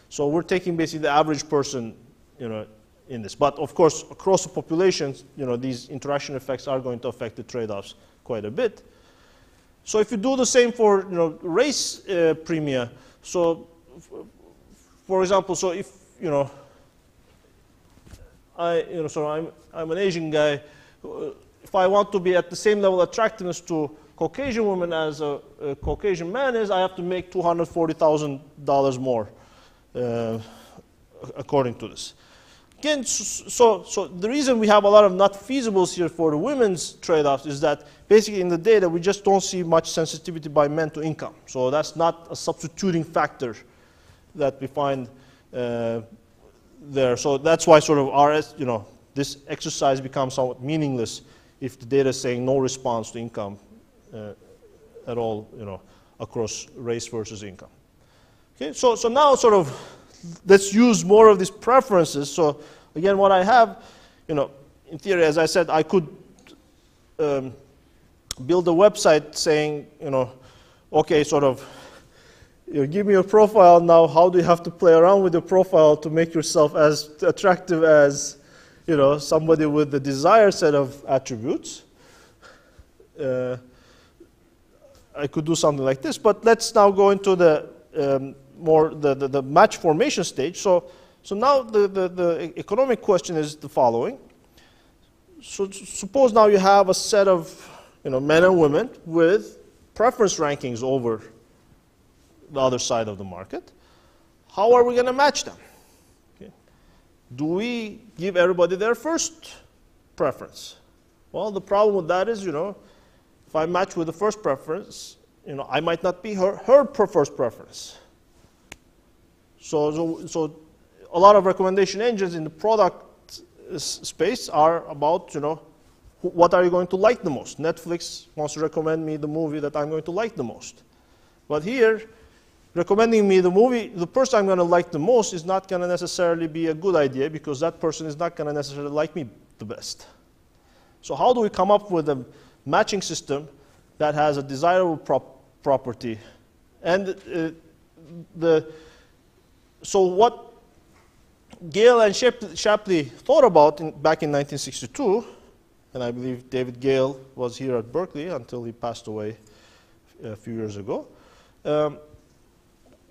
So we're taking basically the average person, in this. But of course, across the populations, these interaction effects are going to affect the trade-offs quite a bit. So if you do the same for race premia, so for example, so if so I'm an Asian guy. If I want to be at the same level of attractiveness to Caucasian women as a Caucasian man is, I have to make $240,000 more, according to this. Again, so the reason we have a lot of not feasibles here for the women's trade-offs is that basically in the data we just don't see much sensitivity by men to income. So that's not a substituting factor that we find there. So that's why sort of this exercise becomes somewhat meaningless if the data is saying no response to income at all, across race versus income. Okay, so now sort of let's use more of these preferences. So again, what I have, in theory, as I said, I could build a website saying, okay, sort of, give me your profile now. How do you have to play around with your profile to make yourself as attractive as, somebody with the desired set of attributes? I could do something like this, but let's now go into the more the match formation stage. So now the economic question is the following. So suppose now you have a set of men and women with preference rankings over the other side of the market. How are we going to match them? Okay. Do we give everybody their first preference? Well, the problem with that is, if I match with the first preference, I might not be her first preference. So a lot of recommendation engines in the product space are about, what are you going to like the most? Netflix wants to recommend me the movie that I'm going to like the most. But here, recommending me the movie, the person I'm going to like the most is not going to necessarily be a good idea because that person is not going to necessarily like me the best. So how do we come up with a matching system that has a desirable property? And so what Gale and Shapley thought about back in 1962, and I believe David Gale was here at Berkeley until he passed away a few years ago,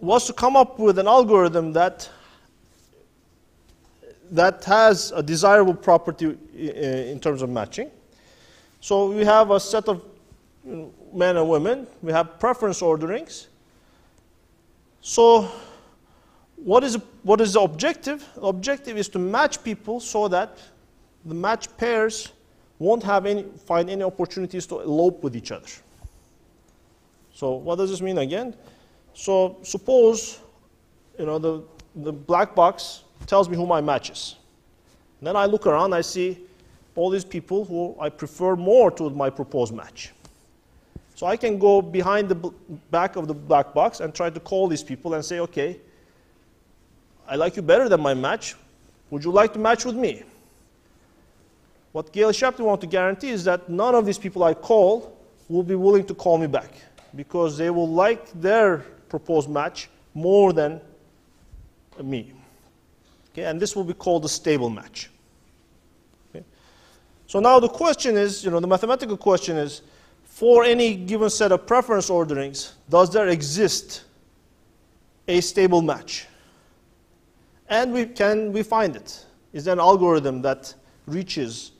was to come up with an algorithm that has a desirable property in terms of matching. So we have a set of men and women. We have preference orderings. So what is the objective? The objective is to match people so that the matched pairs won't find any opportunities to elope with each other. So what does this mean again? So suppose, the black box tells me who my match is. And then I look around, I see all these people who I prefer more to my proposed match. So I can go behind the back of the black box and try to call these people and say, okay, I like you better than my match. Would you like to match with me? What Gale-Shapley wants to guarantee is that none of these people I call will be willing to call me back because they will like their proposed match more than me. Okay, and this will be called a stable match. Okay. So now the question is, the mathematical question is, for any given set of preference orderings, does there exist a stable match? And can we find it? Is there an algorithm that reaches,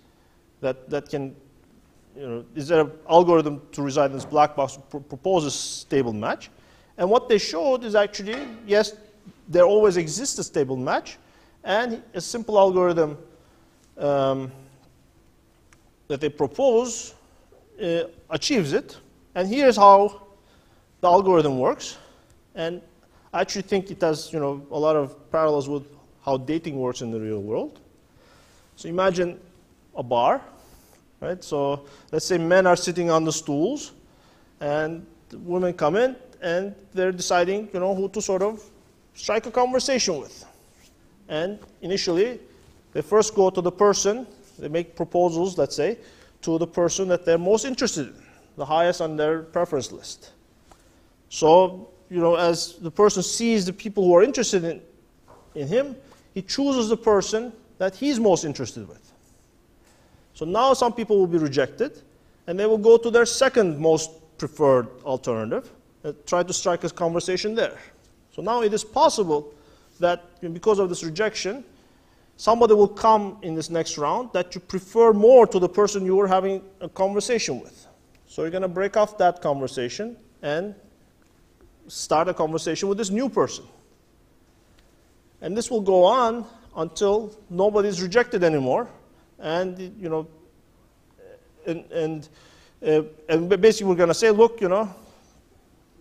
that can, is there an algorithm to reside in this black box proposes stable match? And what they showed is actually, yes, there always exists a stable match. And a simple algorithm that they propose achieves it. And here's how the algorithm works. And I actually think it has, you know, a lot of parallels with how dating works in the real world. So imagine a bar, right? So let's say men are sitting on the stools, and the women come in, and they're deciding, you know, who to sort of strike a conversation with. And initially, they first go to the person, they make proposals, let's say, to the person that they're most interested in, the highest on their preference list. So, you know, as the person sees the people who are interested in him, he chooses the person that he's most interested with. So now some people will be rejected, and they will go to their second most preferred alternative, and try to strike a conversation there. So now it is possible that because of this rejection, somebody will come in this next round that you prefer more to the person you were having a conversation with. So you're going to break off that conversation and start a conversation with this new person. And this will go on until nobody's rejected anymore. And, you know, and basically we're going to say, look, you know,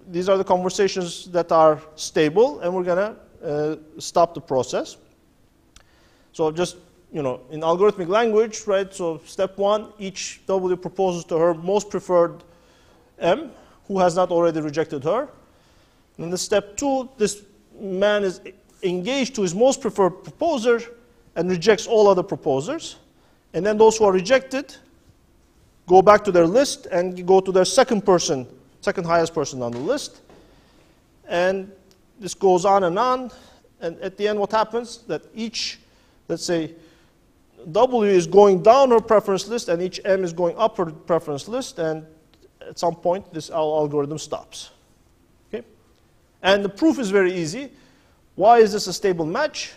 these are the conversations that are stable, and we're going to stop the process. So just, you know, in algorithmic language, right, so step one, each W proposes to her most preferred M, who has not already rejected her. And in step two, this man is engaged to his most preferred proposer and rejects all other proposers. And then those who are rejected go back to their list and go to their second person, second highest person on the list. And this goes on. And at the end, what happens? That each, let's say, W is going down her preference list, and each M is going up her preference list. And at some point, this algorithm stops. Okay? And the proof is very easy. Why is this a stable match?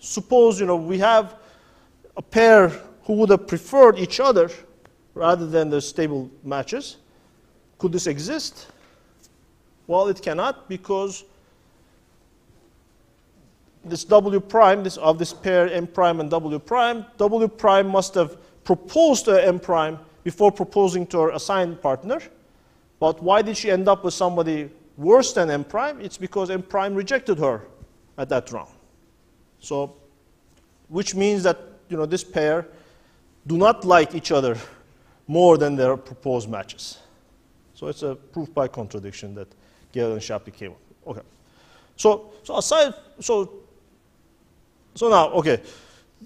Suppose, you know, we have a pair who would have preferred each other rather than the stable matches. Could this exist? Well, it cannot, because this W prime, this of this pair M prime and W prime must have proposed to M prime before proposing to her assigned partner. But why did she end up with somebody worse than M prime? It's because M prime rejected her at that round. So, which means that, you know, this pair do not like each other more than their proposed matches. So it's a proof by contradiction that Gale and Shapley came up with. Okay. So now, okay,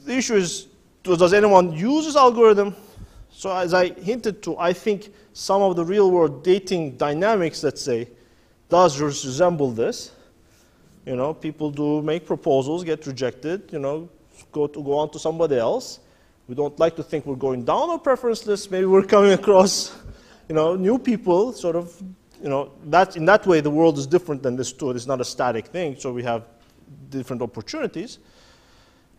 the issue is, does anyone use this algorithm? So as I hinted to, I think some of the real world dating dynamics, let's say, does resemble this. You know, people do make proposals, get rejected, you know, go on to somebody else. We don't like to think we're going down our preference list. Maybe we're coming across, you know, new people, sort of, you know, that in that way the world is different than this too. It's not a static thing, so we have different opportunities.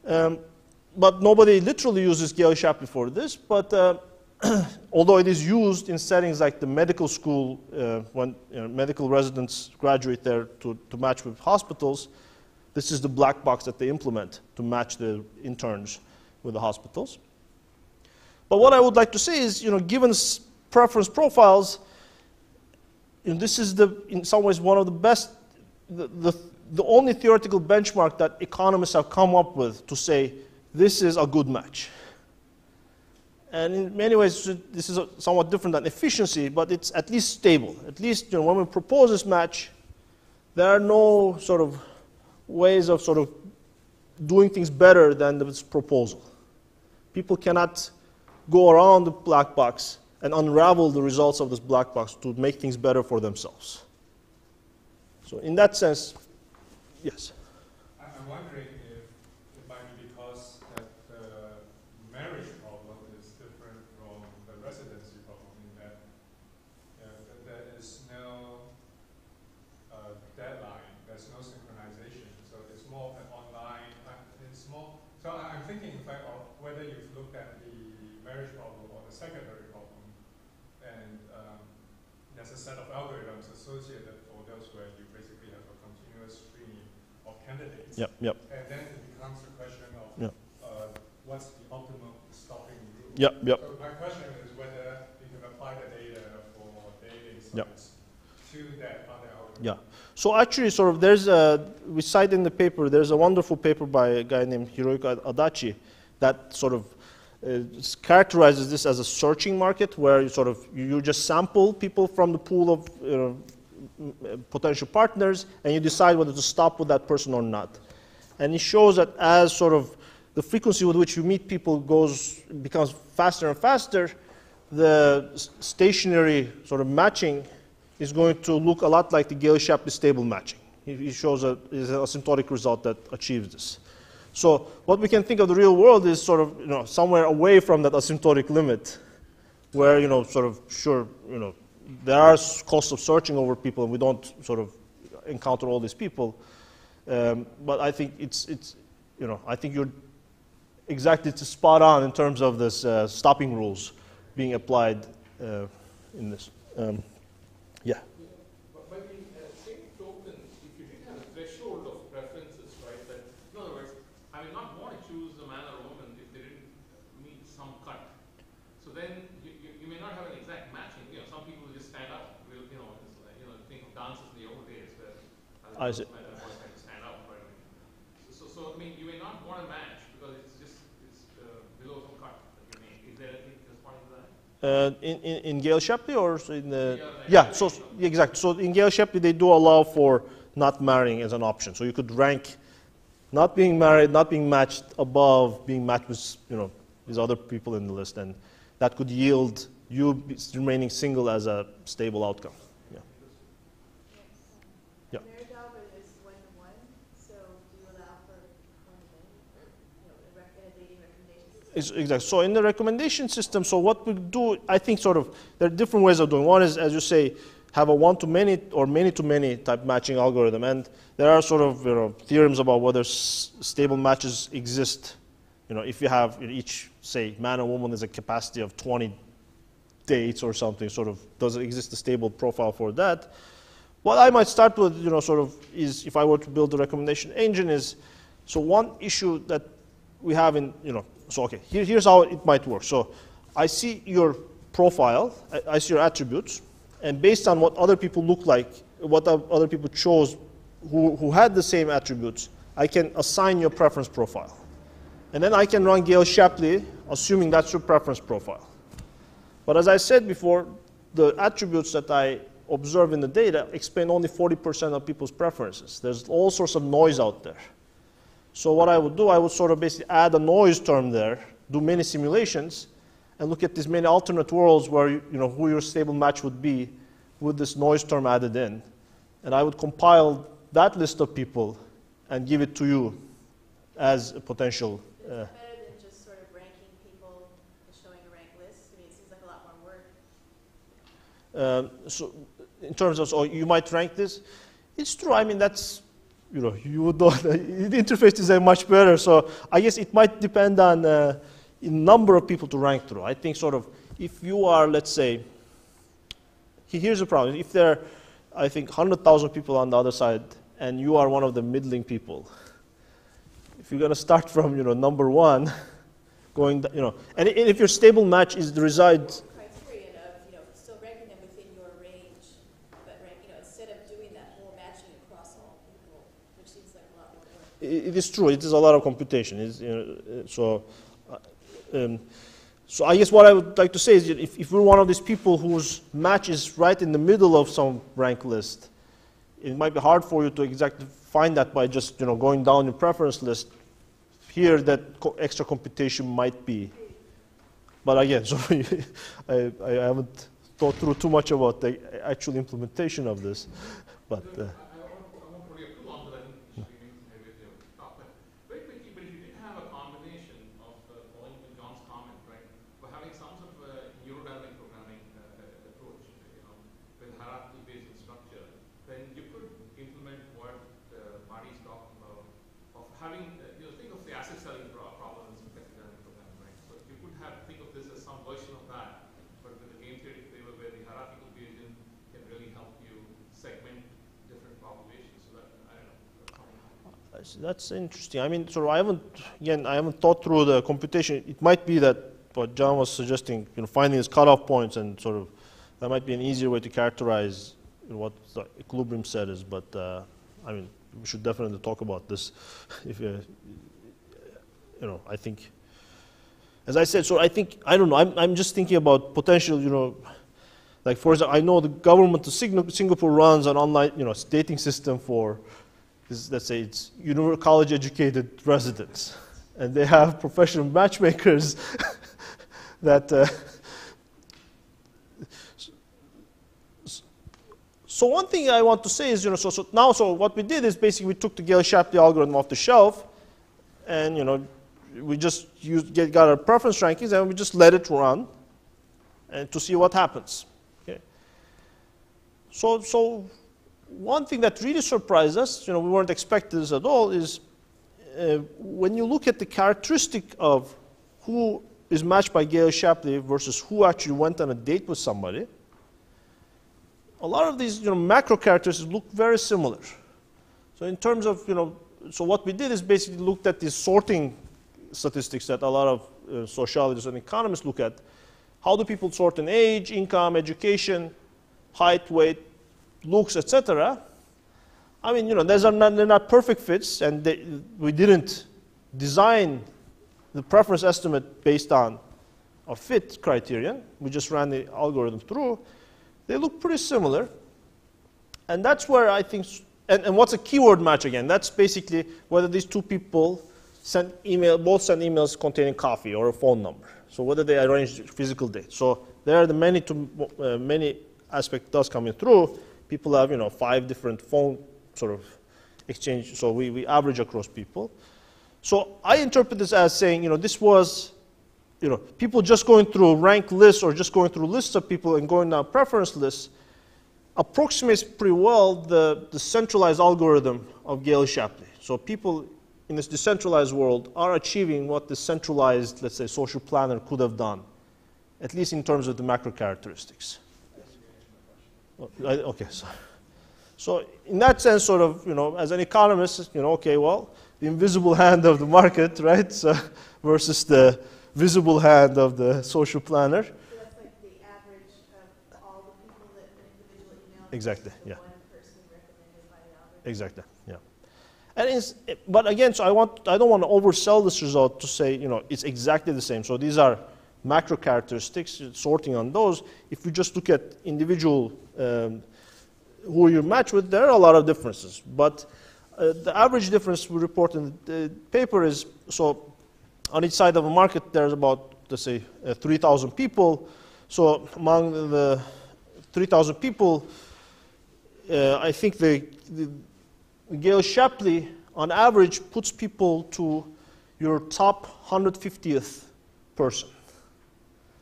But nobody literally uses Gale-Shapley for this, but although it is used in settings like the medical school, when, you know, medical residents graduate there to match with hospitals, this is the black box that they implement to match the interns with the hospitals. But what I would like to say is, you know, given preference profiles, you know, this is in some ways one of the best, the only theoretical benchmark that economists have come up with to say this is a good match. And in many ways, this is somewhat different than efficiency, but it's at least stable. At least, you know, when we propose this match, there are no sort of ways of sort of doing things better than this proposal. People cannot go around the black box and unravel the results of this black box to make things better for themselves. So in that sense, yes? I'm wondering if it might be because that the marriage problem is different from the residency problem, in that there is no deadline, there's no synchronization, so it's more of an online, it's more, so I'm thinking in fact of whether you've looked at the marriage problem or the secondary problem. And there's a set of algorithms associated for those where you basically have a continuous stream of candidates. Yep. And then it becomes a question what's the optimum stopping rule? Yep, yep. So my question is whether you can apply the data for daily science to that other algorithm. Yeah. So actually, sort of, there's a, we cite in the paper, there's a wonderful paper by a guy named Hiroyuki Adachi that sort of characterizes this as a searching market, where you sort of, you just sample people from the pool of potential partners, and you decide whether to stop with that person or not. And it shows that as sort of the frequency with which you meet people goes, becomes faster and faster, the stationary sort of matching is going to look a lot like the Gale-Shapley stable matching. It shows a, is an asymptotic result that achieves this. So what we can think of the real world is sort of, you know, somewhere away from that asymptotic limit, where, you know, sort of, sure, you know, there are costs of searching over people, and we don't sort of encounter all these people. But I think it's, you know, I think you're exactly spot on in terms of this stopping rules being applied in this. Yeah. But when we say tokens, if you didn't have a threshold of preferences, right? That, in other words, I will not want to choose a man or a woman if they didn't meet some cut. So then you may not have an exact matching. You know, some people just stand up. You know, think of dances in the old days where I see. In Gale-Shapley or in the, yeah, so exactly. So in Gale-Shapley, they do allow for not marrying as an option. So you could rank not being married, not being matched above being matched with, you know, these other people in the list, and that could yield you remaining single as a stable outcome. Yeah. Yes. Yeah. Marriage algorithm is 1 to 1. So do you allow for dating recommendations? Exactly. So in the recommendation system, so what we do, I think sort of, there are different ways of doing. One is, as you say, have a one-to-many or many-to-many type matching algorithm. And there are sort of, you know, theorems about whether stable matches exist. You know, if you have each, say, man or woman has a capacity of 20 dates or something, sort of, does it exist a stable profile for that? What I might start with, you know, sort of, is if I were to build a recommendation engine is, so one issue that we have in, you know, so okay, here's how it might work. So I see your profile, I see your attributes, and based on what other people look like, what other people chose who had the same attributes, I can assign your preference profile. And then I can run Gale-Shapley, assuming that's your preference profile. But as I said before, the attributes that I observe in the data explain only 40% of people's preferences. There's all sorts of noise out there. So what I would do, I would sort of basically add a noise term there, do many simulations, and look at these many alternate worlds where, you know, who your stable match would be with this noise term added in. And I would compile that list of people and give it to you as a potential. Is it better than just sort of ranking people and showing a ranked list? I mean, it seems like a lot more work. So in terms of, so you might rank this, it's true. I mean, that's, you know, you would not, the interface is much better. So I guess it might depend on number of people to rank through. I think sort of if you are, let's say, here's the problem. If there are, I think, 100,000 people on the other side and you are one of the middling people, if you're going to start from, you know, number one, going, you know, and if your stable match is the result. It is true. It is a lot of computation. It's, you know, so, so I guess what I would like to say is, if we're one of these people whose match is right in the middle of some rank list, it might be hard for you to exactly find that by just, you know, going down your preference list. Here, that extra computation might be. But again, so I haven't thought through too much about the actual implementation of this, but. That's interesting. I mean, so I haven't thought through the computation. It might be that what John was suggesting, finding these cutoff points and sort of, that might be an easier way to characterize what the equilibrium set is. But I mean, we should definitely talk about this. If I think, as I said, so I think I don't know. I'm just thinking about potential, like for example, I know the government of Singapore runs an online, dating system for, let's say, it's college-educated residents, and they have professional matchmakers that. So one thing I want to say is, so what we did is basically we took the Gale-Shapley algorithm off the shelf, and we just got our preference rankings and we just let it run, and to see what happens. Okay. So one thing that really surprised us, we weren't expecting this at all, is when you look at the characteristic of who is matched by Gale-Shapley versus who actually went on a date with somebody. A lot of these, macro characteristics look very similar. So in terms of, so what we did is basically looked at these sorting statistics that a lot of sociologists and economists look at. How do people sort in age, income, education, height, weight, looks, etc.? I mean, they're not perfect fits, and we didn't design the preference estimate based on a fit criterion. We just ran the algorithm through. They look pretty similar, and that's where I think, and what's a keyword match again? That's basically whether these two people both send emails containing coffee or a phone number. So whether they arrange physical dates. So there are the many aspect does coming through. People have, 5 different phone sort of exchange. So we average across people. So I interpret this as saying, this was people just going through rank lists or just going through lists of people and going down preference lists approximates pretty well the centralized algorithm of Gale-Shapley. So people in this decentralized world are achieving what the centralized, let's say, social planner could have done, at least in terms of the macro characteristics. Okay, so in that sense, sort of, as an economist, okay, well, the invisible hand of the market, right, so, versus the visible hand of the social planner. So that's like the average of all the people that an individual emails. Exactly. Yeah. One person recommended by the other. Exactly. Yeah. And but again, so I don't want to oversell this result to say it's exactly the same. So these are macro characteristics, sorting on those. If you just look at individual who you match with, there are a lot of differences. But the average difference we report in the paper is so. On each side of a market, there's about, let's say, 3,000 people. So among the 3,000 people, I think the Gale-Shapley, on average, puts people to your top 150th person.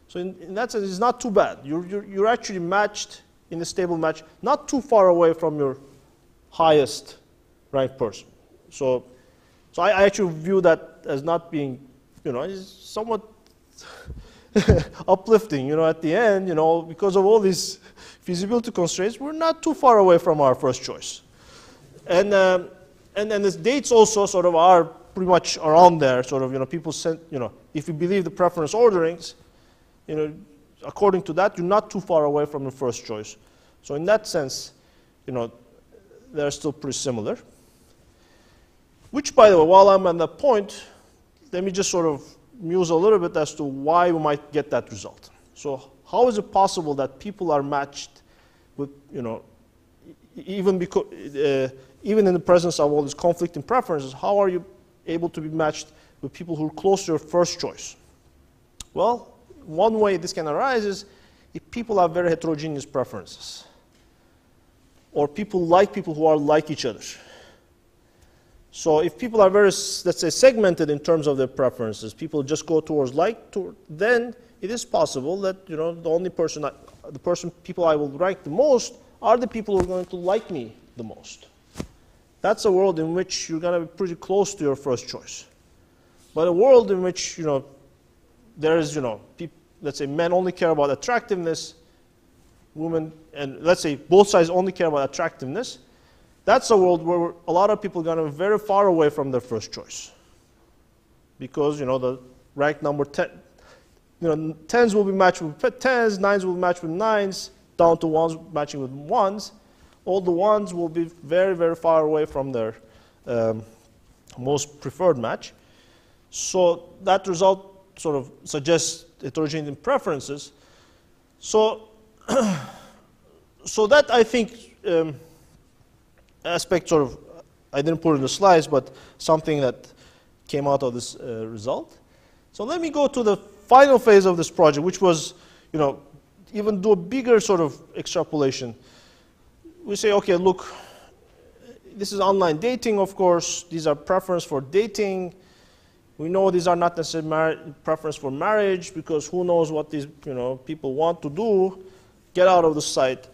So in that sense, it's not too bad. You're actually matched in a stable match, not too far away from your highest ranked person. So I actually view that as not being is somewhat uplifting, at the end, because of all these feasibility constraints, we're not too far away from our first choice. And then the dates also sort of are pretty much around there, sort of, people sent, if you believe the preference orderings, according to that, you're not too far away from the first choice. So in that sense, they're still pretty similar. Which, by the way, while I'm on that point, let me just sort of muse a little bit as to why we might get that result. So how is it possible that people are matched with, even in the presence of all these conflicting preferences, how are you able to be matched with people who are close to your first choice? Well, one way this can arise is if people have very heterogeneous preferences, or people who are like each other. So if people are very, let's say, segmented in terms of their preferences, people just go towards then it is possible that, the only person, people I will rank the most are the people who are going to like me the most. That's a world in which you're going to be pretty close to your first choice. But a world in which, there is, let's say men only care about attractiveness, women, and let's say both sides only care about attractiveness, That's a world where a lot of people are going to be very far away from their first choice. Because, you know, the rank number 10, you know, 10s will be matched with 10s, 9s will be matched with 9s, down to 1s matching with 1s. All the 1s will be very, very far away from their most preferred match. So that result sort of suggests heterogeneity in preferences. So, that, I think, aspect sort of, I didn't put it in the slides, but something that came out of this result. So let me go to the final phase of this project, which was, you know, even do a bigger sort of extrapolation. We say, okay, look, this is online dating, of course. These are preference for dating. We know these are not necessarily preference for marriage, because who knows what these, you know, people want to do. Get out of the site.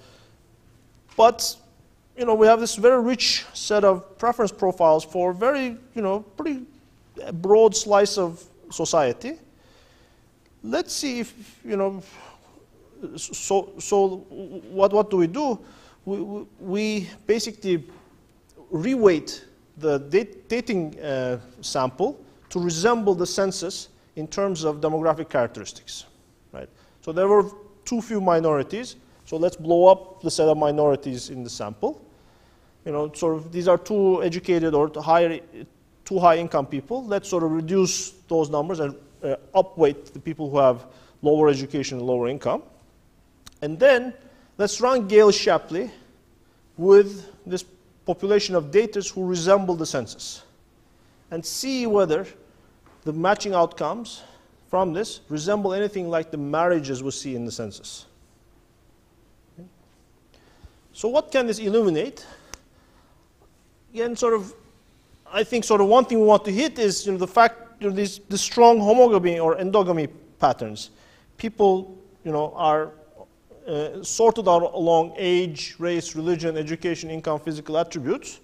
But, you know, we have this very rich set of preference profiles for very, you know, pretty broad slice of society. Let's see if, you know, so what do we do? We basically reweight the dating sample to resemble the census in terms of demographic characteristics, right? So there were too few minorities, so let's blow up the set of minorities in the sample. You know, sort of these are too educated or too high income people. Let's sort of reduce those numbers and upweight the people who have lower education and lower income. And then let's run Gale-Shapley with this population of daters who resemble the census, and see whether the matching outcomes from this resemble anything like the marriages we see in the census. Okay. So what can this illuminate? Again, sort of, I think sort of one thing we want to hit is, you know, the fact, you know, the strong homogamy or endogamy patterns. People, you know, are sorted out along age, race, religion, education, income, physical attributes.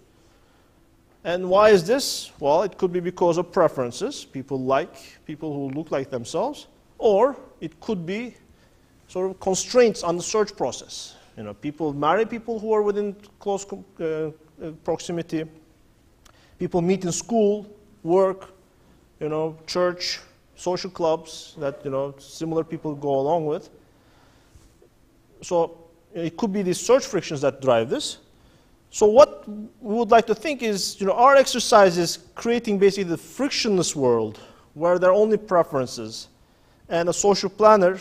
And why is this? Well, it could be because of preferences. People like people who look like themselves. Or it could be sort of constraints on the search process. You know, people marry people who are within close proximity. People meet in school, work, you know, church, social clubs that, you know, similar people go along with. So it could be these search frictions that drive this. So what we would like to think is, you know, our exercise is creating basically the frictionless world where there are only preferences, and a social planner,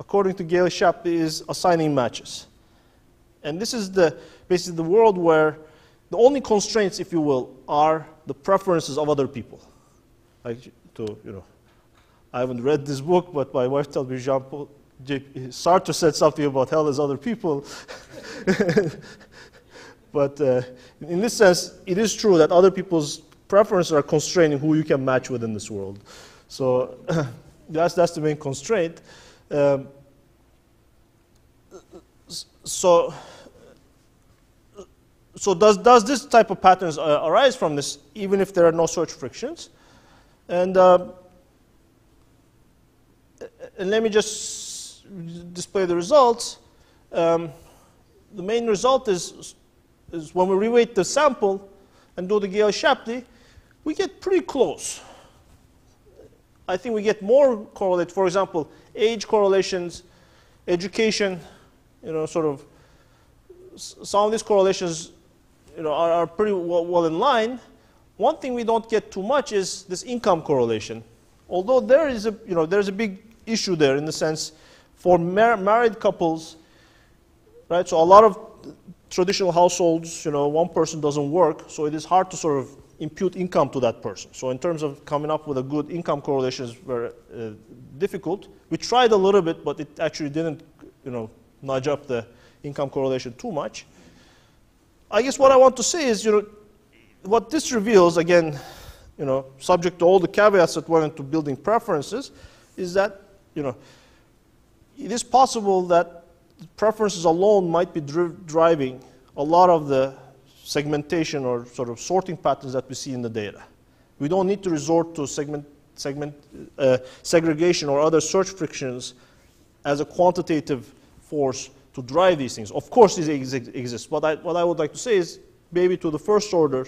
according to Gale-Shapley, is assigning matches. And this is the basically the world where the only constraints, if you will, are the preferences of other people. Like, to, you know, I haven't read this book, but my wife tells me Jean-Paul Sartre said something about hell is other people. But in this sense, it is true that other people's preferences are constraining who you can match with in this world. So that's the main constraint. So does this type of patterns arise from this, even if there are no search frictions? And let me just display the results. The main result is when we reweight the sample and do the Gale-Shapley, we get pretty close. I think we get more correlate. For example, age correlations, education, you know, sort of some of these correlations, you know, are pretty well in line. One thing we don't get too much is this income correlation. Although there is a, you know, there's a big issue there in the sense for married couples, right? So a lot of traditional households, you know, one person doesn't work, so it is hard to sort of impute income to that person. So in terms of coming up with a good income correlation is very difficult. We tried a little bit, but it actually didn't, you know, nudge up the income correlation too much. I guess what I want to say is, you know, what this reveals, again, you know, subject to all the caveats that went into building preferences, is that, you know, it is possible that preferences alone might be driving a lot of the segmentation or sort of sorting patterns that we see in the data. We don't need to resort to segregation or other search frictions as a quantitative force to drive these things. Of course, these exist. What I would like to say is maybe to the first order,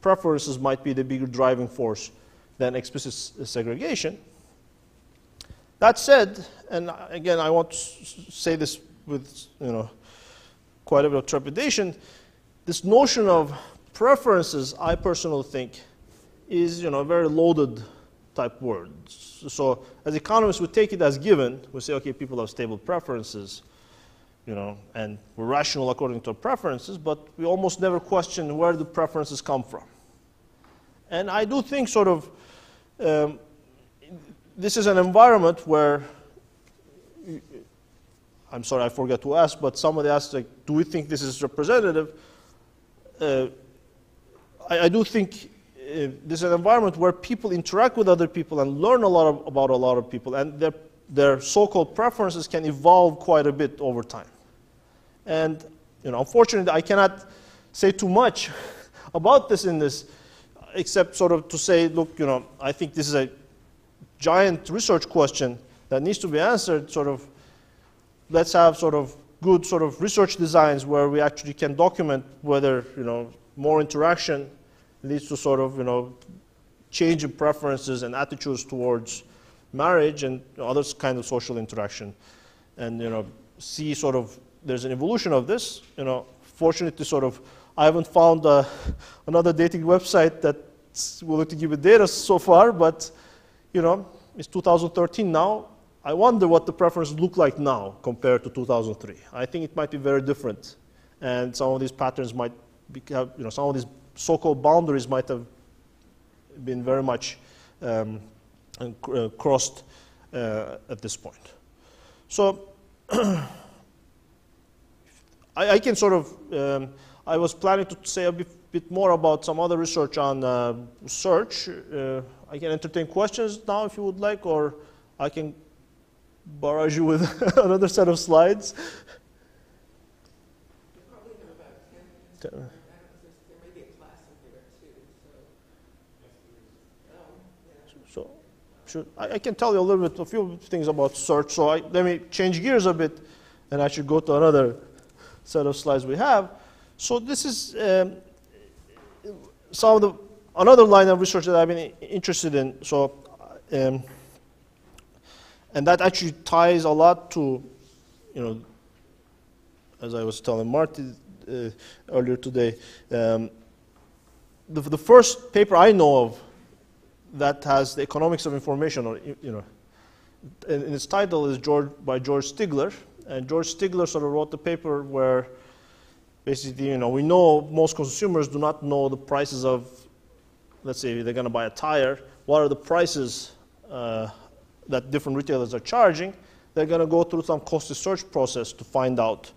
preferences might be the bigger driving force than explicit segregation. That said, and again, I want to say this with quite a bit of trepidation, this notion of preferences, I personally think, is a very loaded type word. So as economists, we take it as given. We say, okay, people have stable preferences, and we're rational according to our preferences, but we almost never question where the preferences come from. And I do think sort of this is an environment where, I'm sorry, I forgot to ask, but somebody asked, like, do we think this is representative? I do think this is an environment where people interact with other people and learn a lot about a lot of people, and their so-called preferences can evolve quite a bit over time. And unfortunately, I cannot say too much about this in this, except sort of to say, look, I think this is a giant research question that needs to be answered. Sort of, let's have sort of good sort of research designs where we actually can document whether more interaction leads to sort of change in preferences and attitudes towards marriage and other kind of social interaction, and see sort of there's an evolution of this. Fortunately, sort of I haven't found another dating website that's willing to give it data so far, but it's 2013 now. I wonder what the preferences look like now compared to 2003. I think it might be very different, and some of these patterns might become, some of these so-called boundaries might have been very much crossed at this point. So I can sort of, I was planning to say a bit more about some other research on search. I can entertain questions now if you would like, or I can barrage you with another set of slides. I can tell you a little bit, a few things about search. So let me change gears a bit, and I should go to another set of slides we have. So this is some of another line of research that I've been interested in. So, and that actually ties a lot to, as I was telling Marty earlier today, the first paper I know of that has the economics of information, or and its title is by George Stigler, and George Stigler sort of wrote the paper where basically we know most consumers do not know the prices of, let's say they're going to buy a tire, what are the prices that different retailers are charging. They're going to go through some costly search process to find out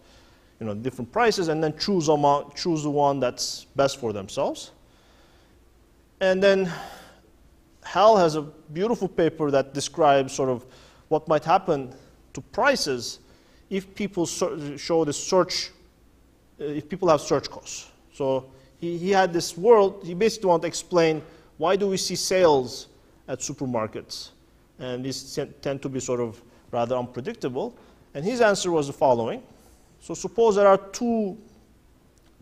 different prices and then choose the one that's best for themselves. And then Hal has a beautiful paper that describes sort of what might happen to prices if people if people have search costs. So he had this world, he basically wanted to explain why do we see sales at supermarkets, and these tend to be sort of rather unpredictable. And his answer was the following. So suppose there are two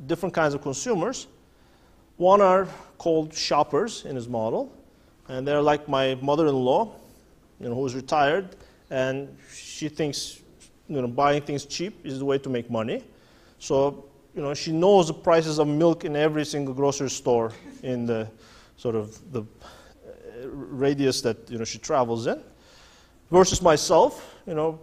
different kinds of consumers. One are called shoppers in his model. And they're like my mother-in-law, who's retired, and she thinks, buying things cheap is the way to make money. So, she knows the prices of milk in every single grocery store in the sort of the radius that, she travels in. Versus myself, and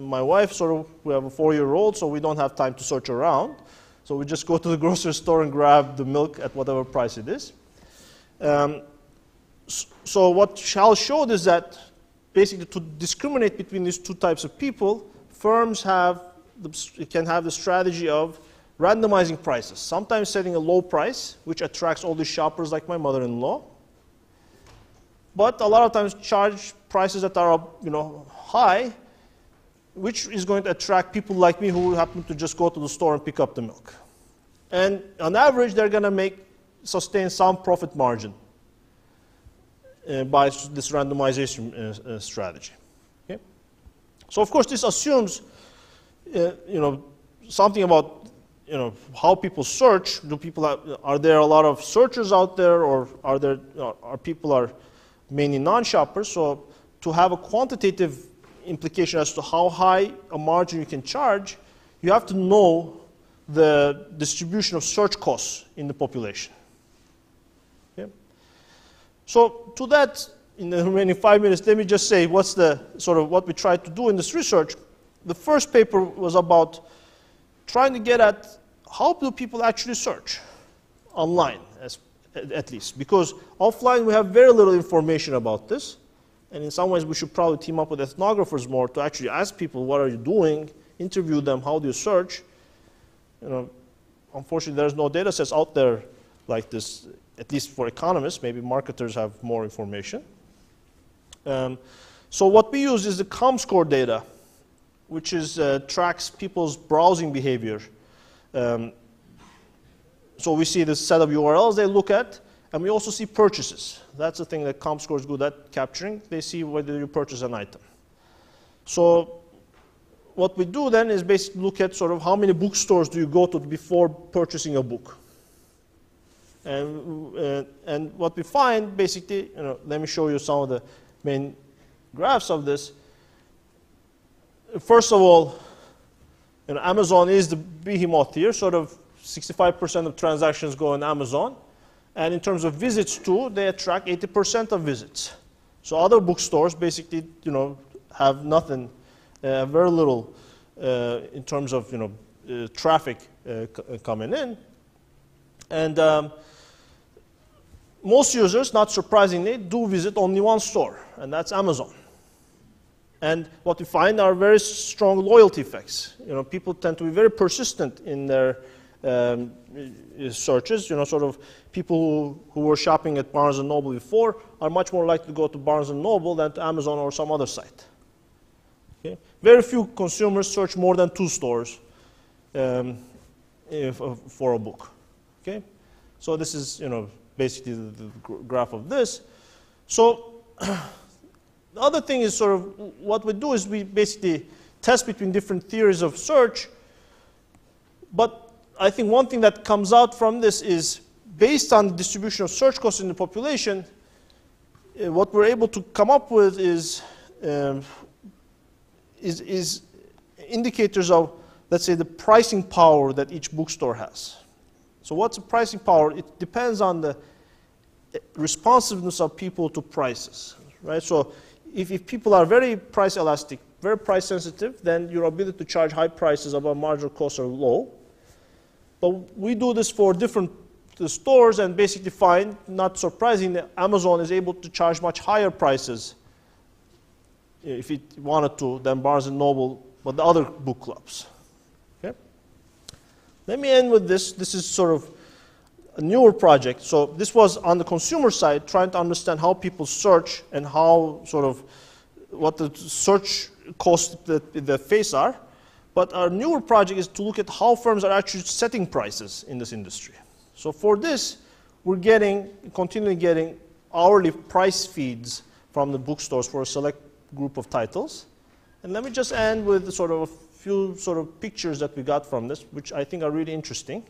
my wife, sort of, we have a 4-year-old, so we don't have time to search around. So we just go to the grocery store and grab the milk at whatever price it is. So what Hal showed is that basically to discriminate between these two types of people, firms can have the strategy of randomizing prices, sometimes setting a low price, which attracts all the shoppers like my mother-in-law, but a lot of times charge prices that are high, which is going to attract people like me who happen to just go to the store and pick up the milk. And on average, they're going to sustain some profit margin by this randomization strategy. Okay? So of course this assumes something about you know, how people search. Do people have, are there a lot of searchers out there, or are there people are mainly non-shoppers? So to have a quantitative implication as to how high a margin you can charge, you have to know the distribution of search costs in the population. Okay. So to that, in the remaining 5 minutes, let me just say what's the sort of what we tried to do in this research. The first paper was about trying to get at how do people actually search online, at least, because offline we have very little information about this. And in some ways, we should probably team up with ethnographers more to actually ask people, what are you doing? Interview them, how do you search? You know, unfortunately, there's no data sets out there like this, at least for economists. Maybe marketers have more information. So what we use is the Comscore data, which is, tracks people's browsing behavior. So we see the set of URLs they look at. And we also see purchases. That's the thing that Comscore is good at capturing. They see whether you purchase an item. So what we do then is basically look at sort of how many bookstores do you go to before purchasing a book. And what we find basically, you know, let me show you some of the main graphs of this. First of all, you know, Amazon is the behemoth here. Sort of 65% of transactions go on Amazon. And in terms of visits too, they attract 80% of visits. So other bookstores basically, you know, have nothing, very little in terms of, you know, traffic coming in. And most users, not surprisingly, do visit only one store, and that's Amazon. And what we find are very strong loyalty effects. You know, people tend to be very persistent in their searches. You know, sort of people who were shopping at Barnes & Noble before are much more likely to go to Barnes & Noble than to Amazon or some other site. Okay? Very few consumers search more than 2 stores for a book. Okay? So this is, you know, basically the graph of this. So the other thing is sort of what we do is we basically test between different theories of search, but I think one thing that comes out from this is, based on the distribution of search costs in the population, what we're able to come up with is indicators of, let's say, the pricing power that each bookstore has. So what's the pricing power? It depends on the responsiveness of people to prices, right? So if people are very price elastic, very price sensitive, then your ability to charge high prices above marginal costs are low. But we do this for different stores and basically find, not surprisingly, Amazon is able to charge much higher prices, if it wanted to, than Barnes & Noble, but the other book clubs. Okay? Let me end with this. This is sort of a newer project. So this was on the consumer side, trying to understand how people search and how sort of what the search costs that they face are. But our newer project is to look at how firms are actually setting prices in this industry. So for this, we're continually getting hourly price feeds from the bookstores for a select group of titles. And let me just end with sort of a few sort of pictures that we got from this, which I think are really interesting.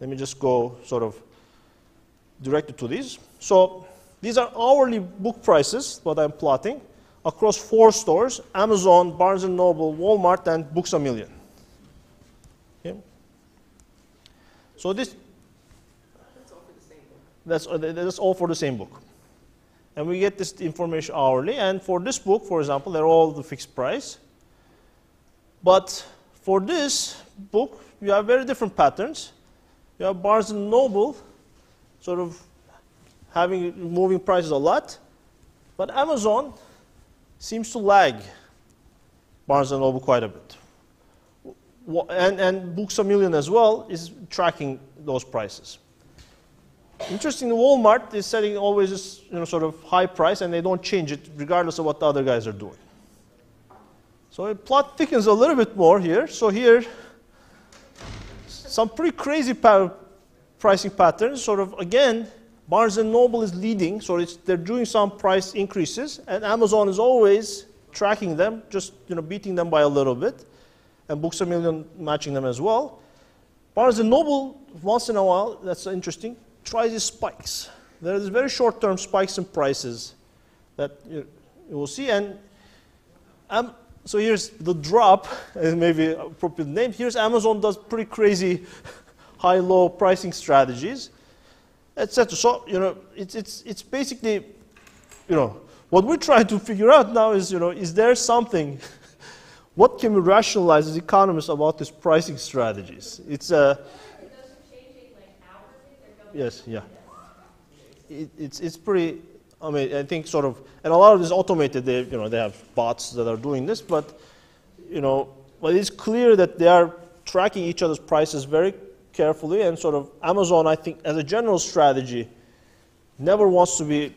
Let me just go sort of directed to these. So these are hourly book prices, what I'm plotting, across 4 stores, Amazon, Barnes & Noble, Walmart, and Books A Million. Okay. So this, that's all for the same book. That's all for the same book. And we get this information hourly. And for this book, for example, they're all the fixed price. But for this book, you have very different patterns. You have Barnes & Noble sort of having moving prices a lot. But Amazon seems to lag Barnes & Noble quite a bit. And Books A Million as well is tracking those prices. Interestingly, Walmart is setting always this, you know, sort of high price, and they don't change it regardless of what the other guys are doing. So the plot thickens a little bit more here. So here, some pretty crazy pricing patterns, sort of, again, Barnes & Noble is leading, so they're doing some price increases, and Amazon is always tracking them, just, you know, beating them by a little bit, and Books A Million matching them as well. Whereas the novel, once in a while, that's interesting, tries these spikes. There is very short-term spikes in prices that you will see. And so here's the drop, maybe appropriate name. Here's Amazon does pretty crazy high-low pricing strategies, etc. So it's basically, what we're trying to figure out now is, is there something? What can we rationalize as economists about these pricing strategies? It's yes, yeah. It's pretty. I mean, I think sort of, and a lot of this automated. They they have bots that are doing this, but but it's clear that they are tracking each other's prices very carefully, and sort of Amazon, I think, as a general strategy, never wants to be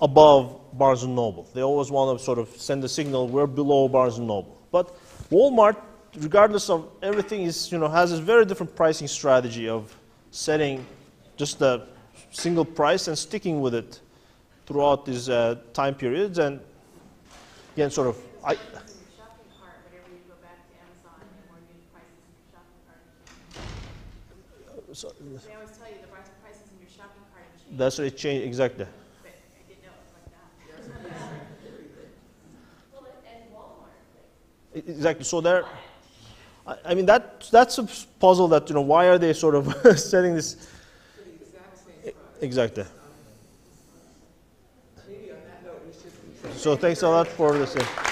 above Barnes & Noble. They always want to sort of send a signal we're below Barnes & Noble. But Walmart, regardless of everything, is has this very different pricing strategy of setting just a single price and sticking with it throughout these time periods. And again, sort of, so they always tell you the prices in your shopping cart change. That's what it changed, exactly. But I didn't know it was like that. Well, and Walmart. Exactly. So there, I mean, that's a puzzle that, why are they sort of setting this? The exact same product. Exactly. Maybe on that note, we should. So thanks a lot for this.